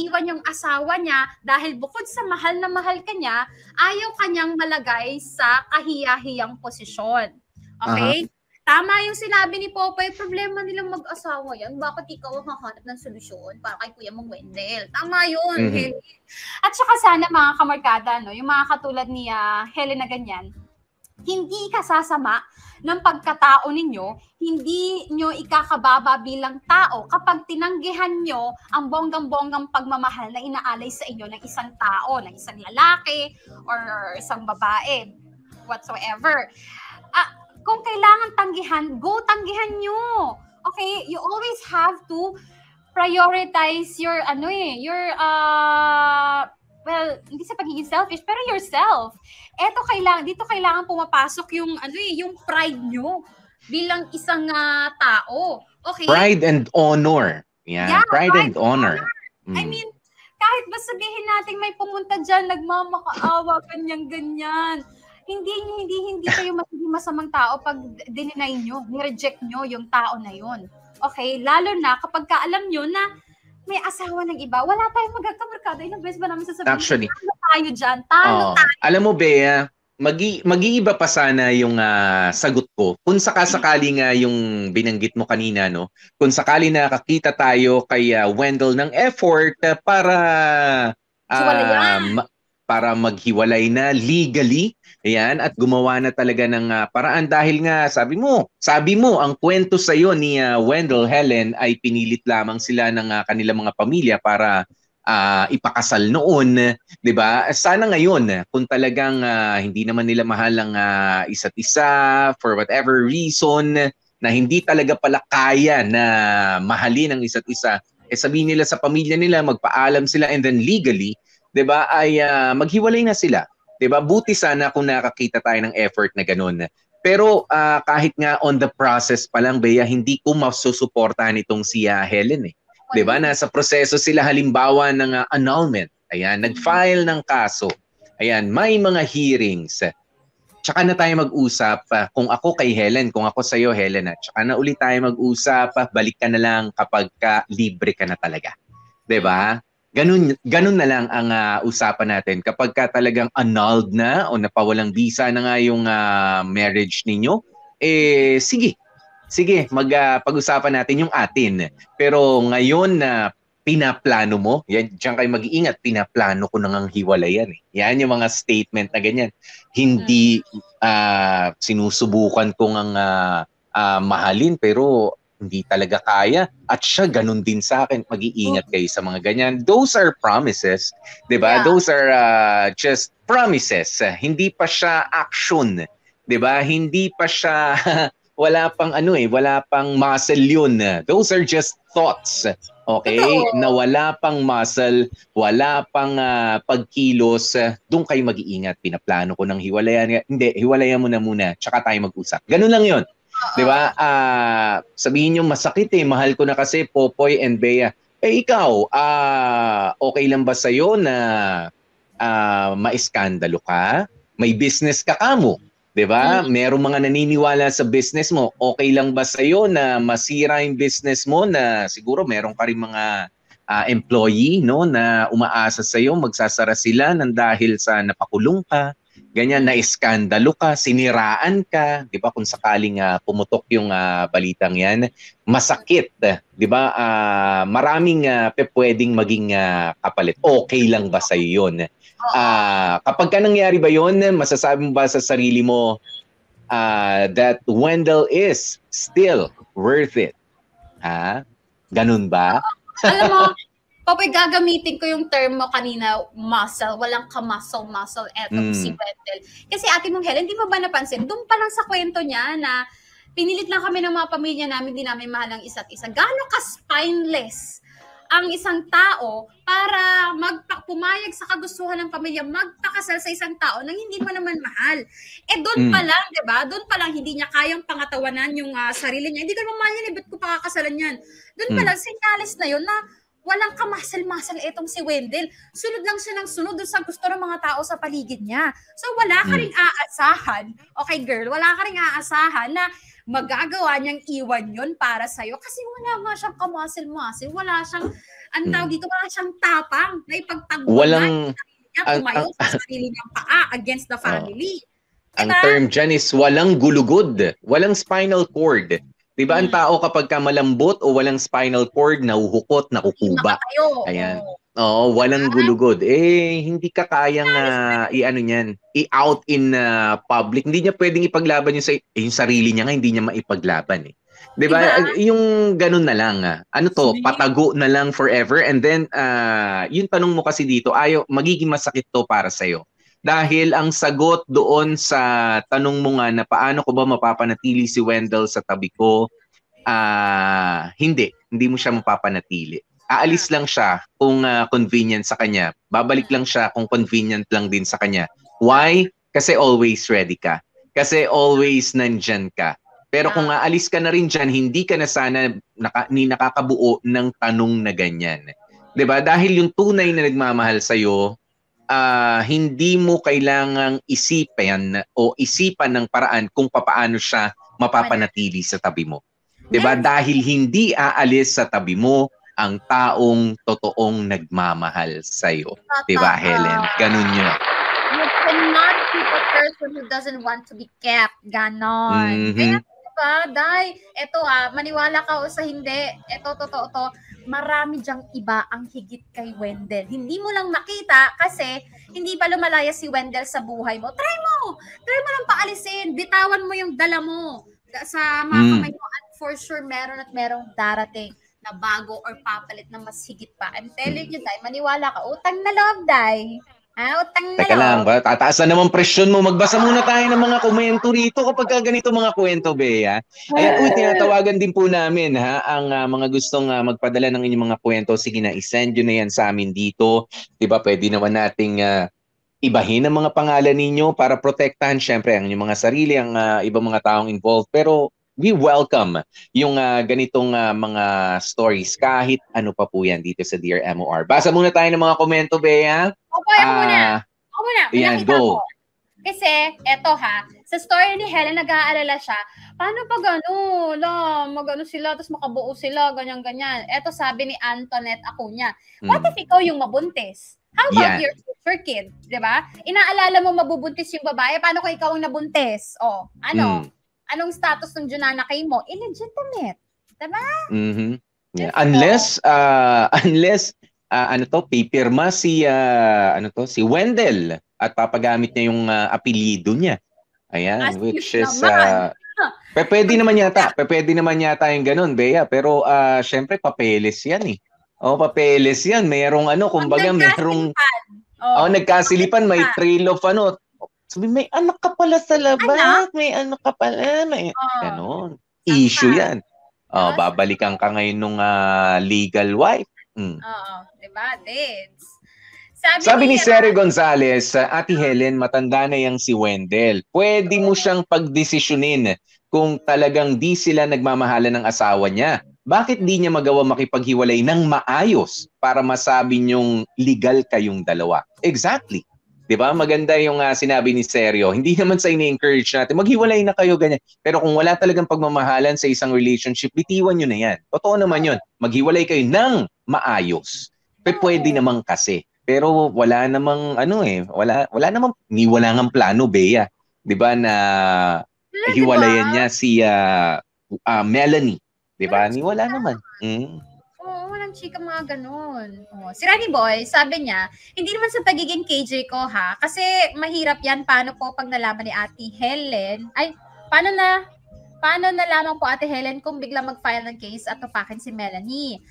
iwan yung asawa niya dahil bukod sa mahal na mahal kanya, ayaw kanyang malagay sa kahiya-hiyang posisyon. Okay? Uh-huh. Tama yung sinabi ni Popoy, problema nilang mag-asawa yan. Bakit ikaw ang hahanap ng solusyon para kay Kuya mong Wendell? Tama yun. Mm-hmm. At saka sana mga kamarkada, no, yung mga katulad ni Helen na ganyan, hindi ikasasama ng pagkatao ninyo, hindi nyo ikakababa bilang tao kapag tinanggihan nyo ang bonggang-bonggang pagmamahal na inaalay sa inyo ng isang tao, ng isang lalaki or isang babae, whatsoever. Kung kailangan tanggihan, go tanggihan nyo. Okay, you always have to prioritize your well, hindi sa pagiging selfish, pero yourself. Eto kailangan, dito kailangan pumapasok yung yung pride nyo bilang isang tao. Okay? Pride and honor. Yeah, pride and honor. Mm. I mean, kahit ba sabihin natin may pumunta diyan, nagmamakaawa ganyan-ganyan. Hindi kayo magiging masamang tao pag dininay nyo, nireject nyo yung tao na yun. Okay? Lalo na kapag kaalam nyo na may asawa ng iba, wala tayong magkakamarkada. Ilang beses ba namin sasabihin? Actually, talo tayo dyan. Talo tayo. Alam mo, Bea, mag-iiba pa sana yung sagot ko. Kung sakasakali nga yung binanggit mo kanina, no? Kung sakali nakakita tayo kay Wendell ng effort para maghiwalay na legally, ayan, at gumawa na talaga ng paraan dahil nga sabi mo ang kwento sa iyo ni Wendell, Helen ay pinilit lamang sila ng kanilang mga pamilya para ipakasal noon, 'di ba? Sana ngayon kung talagang hindi naman nila mahal ang isa't isa for whatever reason, na hindi talaga pala kaya na mahalin ang isa't isa, eh sabihin nila sa pamilya nila, magpaalam sila, and then legally, 'di ba, ay maghiwalay na sila. 'Di ba? Buti sana kung nakakita tayo ng effort na ganun. Pero kahit nga on the process pa lang, Bea, hindi ko masusuportahan itong si Helen eh. 'Di ba? Nasa proseso sila, halimbawa ng annulment. Ayan, nag-file ng kaso. Ayan, may mga hearings. Tsaka na tayo mag-usap, kung ako kay Helen, kung ako sa iyo, Helen, at tsaka na ulit tayo mag-usap, balik ka na lang kapag ka libre ka na talaga. 'Di ba? Ganun na lang ang usapan natin. Kapag ka talagang annulled na o napawalang visa na nga yung marriage ninyo, eh sige, pag-usapan natin yung atin. Pero ngayon na pinaplano mo, yan, diyan kayo mag-iingat, pinaplano ko nang ang hiwalayan. Eh. Yan yung mga statement na ganyan. Hindi sinusubukan kong ang mahalin, pero hindi talaga kaya. At siya, ganun din sa akin. Mag-iingat kayo sa mga ganyan. Those are promises. 'Di ba? Yeah. Those are just promises. Hindi pa siya action. 'Di ba? Hindi pa siya, wala pang muscle yun. Those are just thoughts. Okay? Na wala pang muscle, wala pang pagkilos. Doon kayo mag-iingat. Pinaplano ko ng hiwalayan. Hindi, hiwalayan mo na muna. Tsaka tayo mag-usap. Ganun lang yun. Diba? Sabihin nyo, masakit eh, mahal ko na kasi, Popoy and Bea. Eh ikaw, okay lang ba sa'yo na maiskandalo ka? May business ka kamo, diba? Merong mga naniniwala sa business mo. Okay lang ba sa'yo na masira yung business mo, na siguro meron ka rin mga employee, no, na umaasa sa'yo, magsasara sila ng dahil sa napakulong ka? Ganyan, na-iskandalo ka, siniraan ka, 'di ba? Kung sakaling pumutok yung balitang 'yan, masakit, 'di ba? Maraming pwedeng maging kapalit. Okay lang ba sa iyo 'yon? Kapag ka nangyari ba 'yon, masasabi mo ba sa sarili mo that Wendell is still worth it? Ha? Ganun ba? Alam mo, Popoy, gagamitin ko yung term mo kanina, muscle. Walang ka-muscle eto si Wendell. Kasi atin mong Helen, di mo ba napansin? Doon pa lang sa kwento niya na pinilit lang kami ng mga pamilya namin, di namin mahal ang isa't isa. Gaano ka-spineless ang isang tao para pumayag sa kagustuhan ng pamilya, magpakasal sa isang tao nang hindi mo naman mahal. Eh doon pa lang, di ba? Doon pa lang hindi niya kayang pangatawanan yung sarili niya. Hindi ko naman mahal yan, eh, ba't ko pakakasalan yan? Doon pa lang, senyales na yun na walang kamasal-masal itong si Wendell. Sunod lang siya ng sunod doon sa gusto ng mga tao sa paligid niya. So wala ka rin aasahan, okay girl, wala ka rin aasahan na magagawa niyang iwan yun para sa'yo kasi wala nga siyang kamasal-masal. Wala siyang, ang tawag dito, wala siyang tapang na ipagtanggol. Walang, niya tumayo sa sarili ng paa against the family. Ang term dyan is walang gulugod, walang spinal cord. Diba ang tao kapag ka malambot o walang spinal cord, nahuhukot, nakukuba. Ayan. Oo, walang gulugod. Eh, hindi ka kayang i-ano niyan, i-out in public. Hindi niya pwedeng ipaglaban yung, yung sarili niya nga, hindi niya maipaglaban eh. Diba? Yung ganun na lang. Ano to, patago na lang forever. And then, yung tanong mo kasi dito, ayaw, magiging masakit to para sa'yo. Dahil ang sagot doon sa tanong mo nga na paano ko ba mapapanatili si Wendell sa tabi ko, hindi mo siya mapapanatili. Aalis lang siya kung convenient sa kanya. Babalik lang siya kung convenient lang din sa kanya. Why? Kasi always ready ka. Kasi always nandyan ka. Pero kung aalis ka na rin dyan, hindi ka na sana nakakabuo ng tanong na ganyan. Diba? Dahil yung tunay na nagmamahal sa'yo, hindi mo kailangang isipin o isipan ng paraan kung papaano siya mapapanatili sa tabi mo. Diba? Dahil hindi aalis sa tabi mo ang taong totoong nagmamahal sa'yo. Diba, Helen? Ganun yun. You cannot keep a person who doesn't want to be kept. Ganon. Kaya diba, dahil eto maniwala ka o sa hindi, eto totoo to. Marami dyang iba ang higit kay Wendell. Hindi mo lang nakita kasi hindi pa lumalaya si Wendell sa buhay mo. Try mo lang paalisin. Bitawan mo yung dala mo sa mga kamay mo at for sure meron at merong darating na bago or papalit na mas higit pa. I'm telling you, Day, maniwala ka. Utang na loob, Day. Ha? Utang na loob. Teka lang, tataas na naman presyon mo. Magbasa muna tayo ng mga komento rito kapag ganito mga kwento, Bea. Ayan, tinatawagan din po namin ha, ang mga gustong magpadala ng inyong mga kwento. Sige na, isend yun na yan sa amin dito. Diba, pwede naman nating ibahin ang mga pangalan ninyo para protektahan syempre ang inyong mga sarili, ang ibang mga taong involved. Pero we welcome yung ganitong mga stories kahit ano pa po yan dito sa Dear M.O.R. Basa muna tayo ng mga komento, Bea. Opo, ako muna. Yan, go. Ko. Kasi, eto ha, sa story ni Helen, nag-aalala siya, paano pag ano, mag-ano sila, tapos makabuo sila, ganyan-ganyan. Eto sabi ni Antoinette Acuña, what if ikaw yung mabuntis? How about your sister kid? Diba? Inaalala mo mabubuntis yung babae, paano kung ikaw ang nabuntis? O, ano? Anong status ng junanakay mo? Illegitimate. Diba? Yeah. Unless pipirma si, si Wendell at papagamit niya yung apelyido niya. Ayan, as which is, pwede naman yata yung ganun, Bea. Pero, syempre, papeles yan eh. O, papeles yan. Merong ano, kumbaga, merong, nagkasilipan, may trail of ano, sabi, may anak ka pala sa labas, may anak ka pala, may ganon. Issue yan. Oh, babalikan ka ngayon nung legal wife. Oo, diba? Dates. Sabi ni Sherry Gonzalez, Ate Helen, matanda na yang si Wendell. Pwede mo siyang pagdesisyonin kung talagang di sila nagmamahala ng asawa niya. Bakit di niya magawa makipaghiwalay ng maayos para masabi niyong legal kayong dalawa? Exactly. Diba? Maganda yung sinabi ni Sereo. Hindi naman sa ina-encourage natin. Maghiwalay na kayo, ganyan. Pero kung wala talagang pagmamahalan sa isang relationship, bitiwan nyo na yan. Totoo naman yun. Maghiwalay kayo ng maayos. Pwede naman kasi. Pero wala namang, ano eh, wala namang, wala ngang plano, Bea. Diba? Na hiwalayan niya si Melanie. Diba? Wala naman. Chika mga ganun. Si Renny Boy, sabi niya, hindi naman sa pagiging KJ ko ha, kasi mahirap yan. Paano po pag nalaman ni Ate Helen? Ay, paano nalaman po Ate Helen kung bigla mag-file ng case at tupakin si Melanie?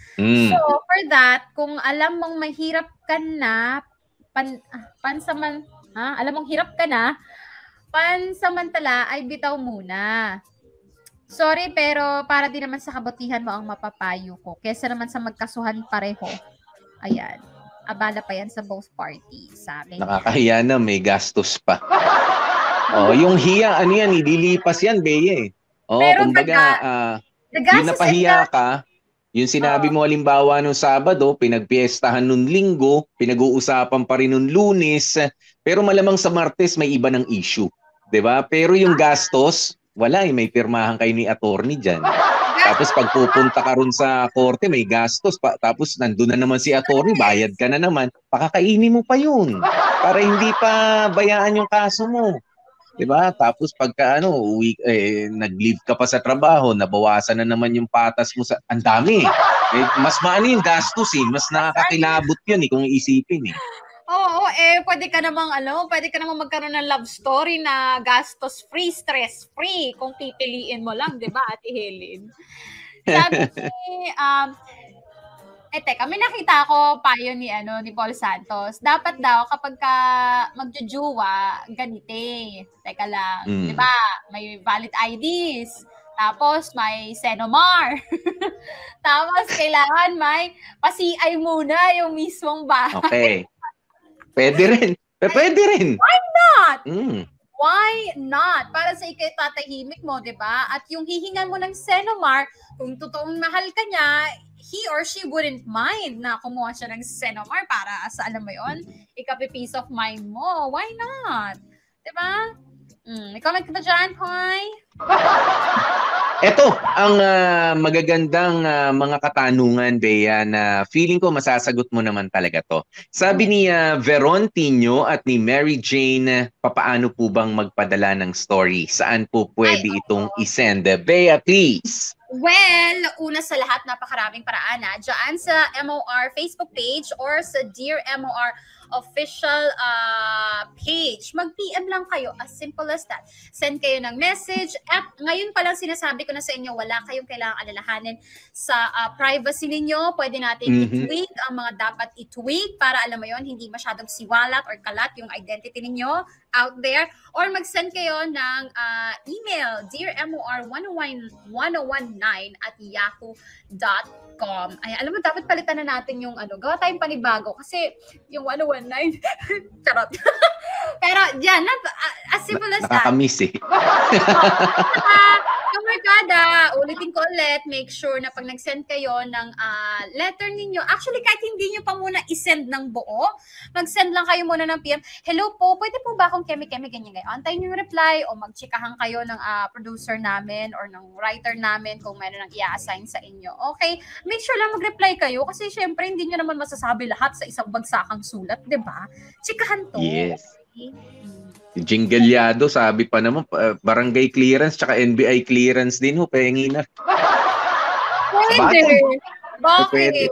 So, for that, kung alam mong mahirap ka na, alam mong hirap ka na, pansamantala ay bitaw muna. Sorry, pero para din naman sa kabutihan mo ang mapapayo ko. Kesa naman sa magkasuhan pareho. Ayan. Abala pa yan sa both parties. Sabi. Nakakahiya na, may gastos pa. Yung hiya, ano yan, ililipas yan, Bea. Pero kumbaga, yung napahiya ka, Yung sinabi mo halimbawa nung Sabado, pinagpiestahan nung Linggo, pinag-uusapan pa rin nung Lunes, pero malamang sa Martes may iba ng issue. 'Di ba? Pero yung gastos, wala eh, may pirmahan kayo ni attorney diyan. Tapos pagpupunta ka ron sa korte, may gastos pa. Tapos nandun na naman si attorney, bayad ka na naman. Pakakainin mo pa yun para hindi pa bayaan yung kaso mo. Diba? Tapos pagka ano, nag-leave ka pa sa trabaho, nabawasan na naman yung patas mo sa... Ang dami eh, mas maano yung gastos eh. Mas nakakakilabot yun eh kung isipin eh. Oo, eh pwede ka namang ano, pwede ka namang magkaroon ng love story na gastos-free, stress-free kung pipiliin mo lang, 'di ba, Ate Helen? Sabi ni kami nakita ko payo ni ano ni Paul Santos. Dapat daw kapag ka magjujuwa, ganite. Teka lang, 'di ba? May valid IDs. Tapos may Senomar. Tapos kailangan may pasiay muna yung mismong bahay. Okay. Pwede rin. Pwede rin. Why not? Why not? Para sa ikay tatahimik mo, di ba? At yung hihingan mo ng Senomar, kung totoong mahal ka niya, he or she wouldn't mind na kumuha siya ng Senomar para sa, alam mo yun, ikapi-peace of mind mo. Why not? Di ba? I-comment ka na dyan, Hoy. Ito, ang magagandang mga katanungan, Bea, na feeling ko masasagot mo naman talaga to. Sabi ni Veron Tino at ni Mary Jane, papaano po bang magpadala ng story? Saan po pwede itong isend? Bea, please. Well, una sa lahat, napakaraming paraan. Diyan sa M.O.R. Facebook page or sa Dear M.O.R. official page. Mag-PM lang kayo. As simple as that. Send kayo ng message. At ngayon palang sinasabi ko na sa inyo, wala kayong kailangang alalahanin sa privacy ninyo. Pwede natin i-tweak ang mga dapat i-tweak para alam mo yon, hindi masyadong siwalat or kalat yung identity ninyo out there. Or mag-send kayo ng email dearmor1019@yahoo.com. Ay, alam mo, dapat palitan na natin yung ano, gawa tayong panibago kasi yung 119 charot. Pero yan, as simple as that. Nakakamiss eh. Yung merkada, ulitin ko ulit, make sure na pag nag-send kayo ng letter ninyo, actually kahit hindi nyo pa muna isend ng buo, mag-send lang kayo muna ng PM. Hello po, pwede po ba akong kemi-kemi ganyan-ganyan? Antayin yung reply o mag-checkahan kayo ng producer namin or ng writer namin kung meron ang i-assign sa inyo. Okay? Make sure lang mag-reply kayo kasi syempre hindi nyo naman masasabi lahat sa isang bagsakang sulat, di ba? Checkahan to. Yes. Jingleyado, sabi pa naman barangay clearance tsaka NBI clearance din ho, pengi na. Pwede.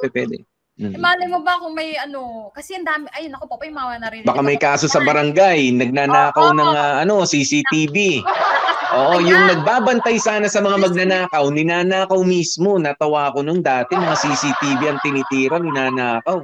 Malay mo ba kung may ano, kasi ang dami, ayun ako po, mawa na rin. Baka may kaso sa barangay, nagnanakaw ng ano, CCTV. Oo, yung nagbabantay sana sa mga magnanakaw, ninanakaw mismo, natawa ko nung dati, mga CCTV ang tinitira, ninanakaw.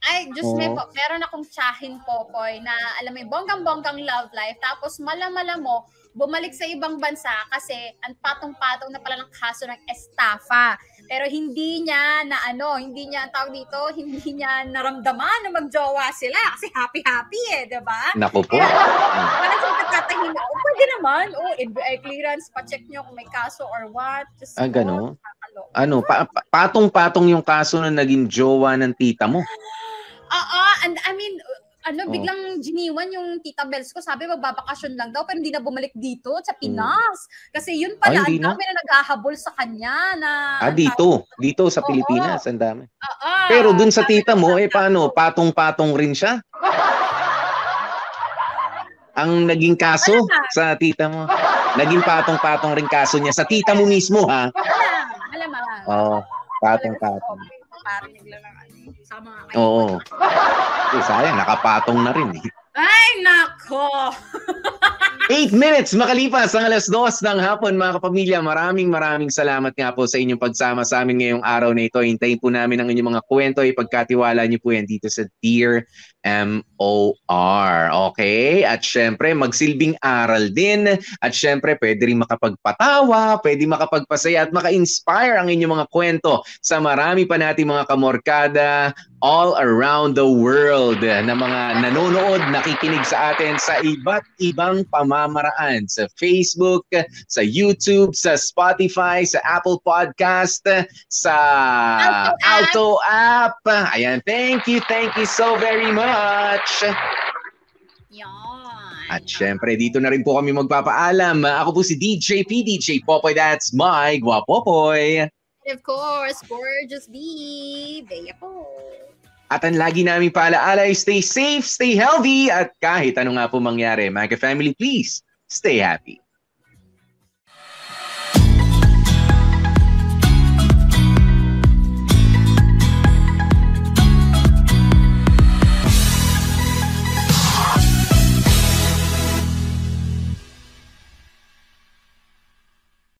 Ay, just me po, meron akong tiyahin po, Poy, na alam mo, bonggang-bonggang love life, tapos malamala mo, bumalik sa ibang bansa kasi ang patong-patong na pala ng kaso ng estafa. Pero hindi niya na ano, hindi niya ang tawag dito, hindi niya naramdaman na magjowa sila kasi happy-happy eh, diba? Naku po. Parang sa pagkatahin na, pwede naman, NBI clearance, pacheck nyo kung may kaso or what. Ah, gano'n? Ano, patong-patong yung kaso na naging jowa ng tita mo. Oo, and I mean, ano, biglang giniwan yung Tita Bells ko. Sabi, magbabakasyon lang daw, pero hindi na bumalik dito sa Pinas. Kasi yun pala, ang dami na naghahabol sa kanya. Na, dito. Dito sa Pilipinas, ang dami. Pero dun sa tita mo, eh paano, patong-patong rin siya? Ang naging kaso sa tita mo. Naging patong-patong rin kaso niya. Sa tita mo mismo, ha? Alam. Oo, patong-patong. Parang naglalaan sa mga kayo. Oo. Sayang, nakapatong na rin eh. Ay, nako! 8 minutes makalipas ang alas 2 ng hapon, mga kapamilya. Maraming salamat nga po sa inyong pagsama sa amin ngayong araw na ito. Hintayin po namin ang inyong mga kwento. Ipagkatiwala niyo po yan dito sa Dear M.O.R. Okay? At syempre, magsilbing aral din. At syempre, pwede rin makapagpatawa, pwede makapagpasaya at maka-inspire ang inyong mga kwento sa marami pa nating mga kamorkada all around the world na mga nanonood, nakikinig sa atin sa iba't ibang pamamagitan pamamaraan sa Facebook, sa YouTube, sa Spotify, sa Apple Podcast, sa Alto App. Ayan, thank you so very much. Yon. At syempre, dito na rin po kami magpapaalam. Ako po si DJ PDJ Popoy, that's my Guapopoy. And of course, gorgeous Bea, Bea po. At ang lagi namin paalala, stay safe, stay healthy, at kahit ano nga po mangyari, mga ka-family, please, stay happy.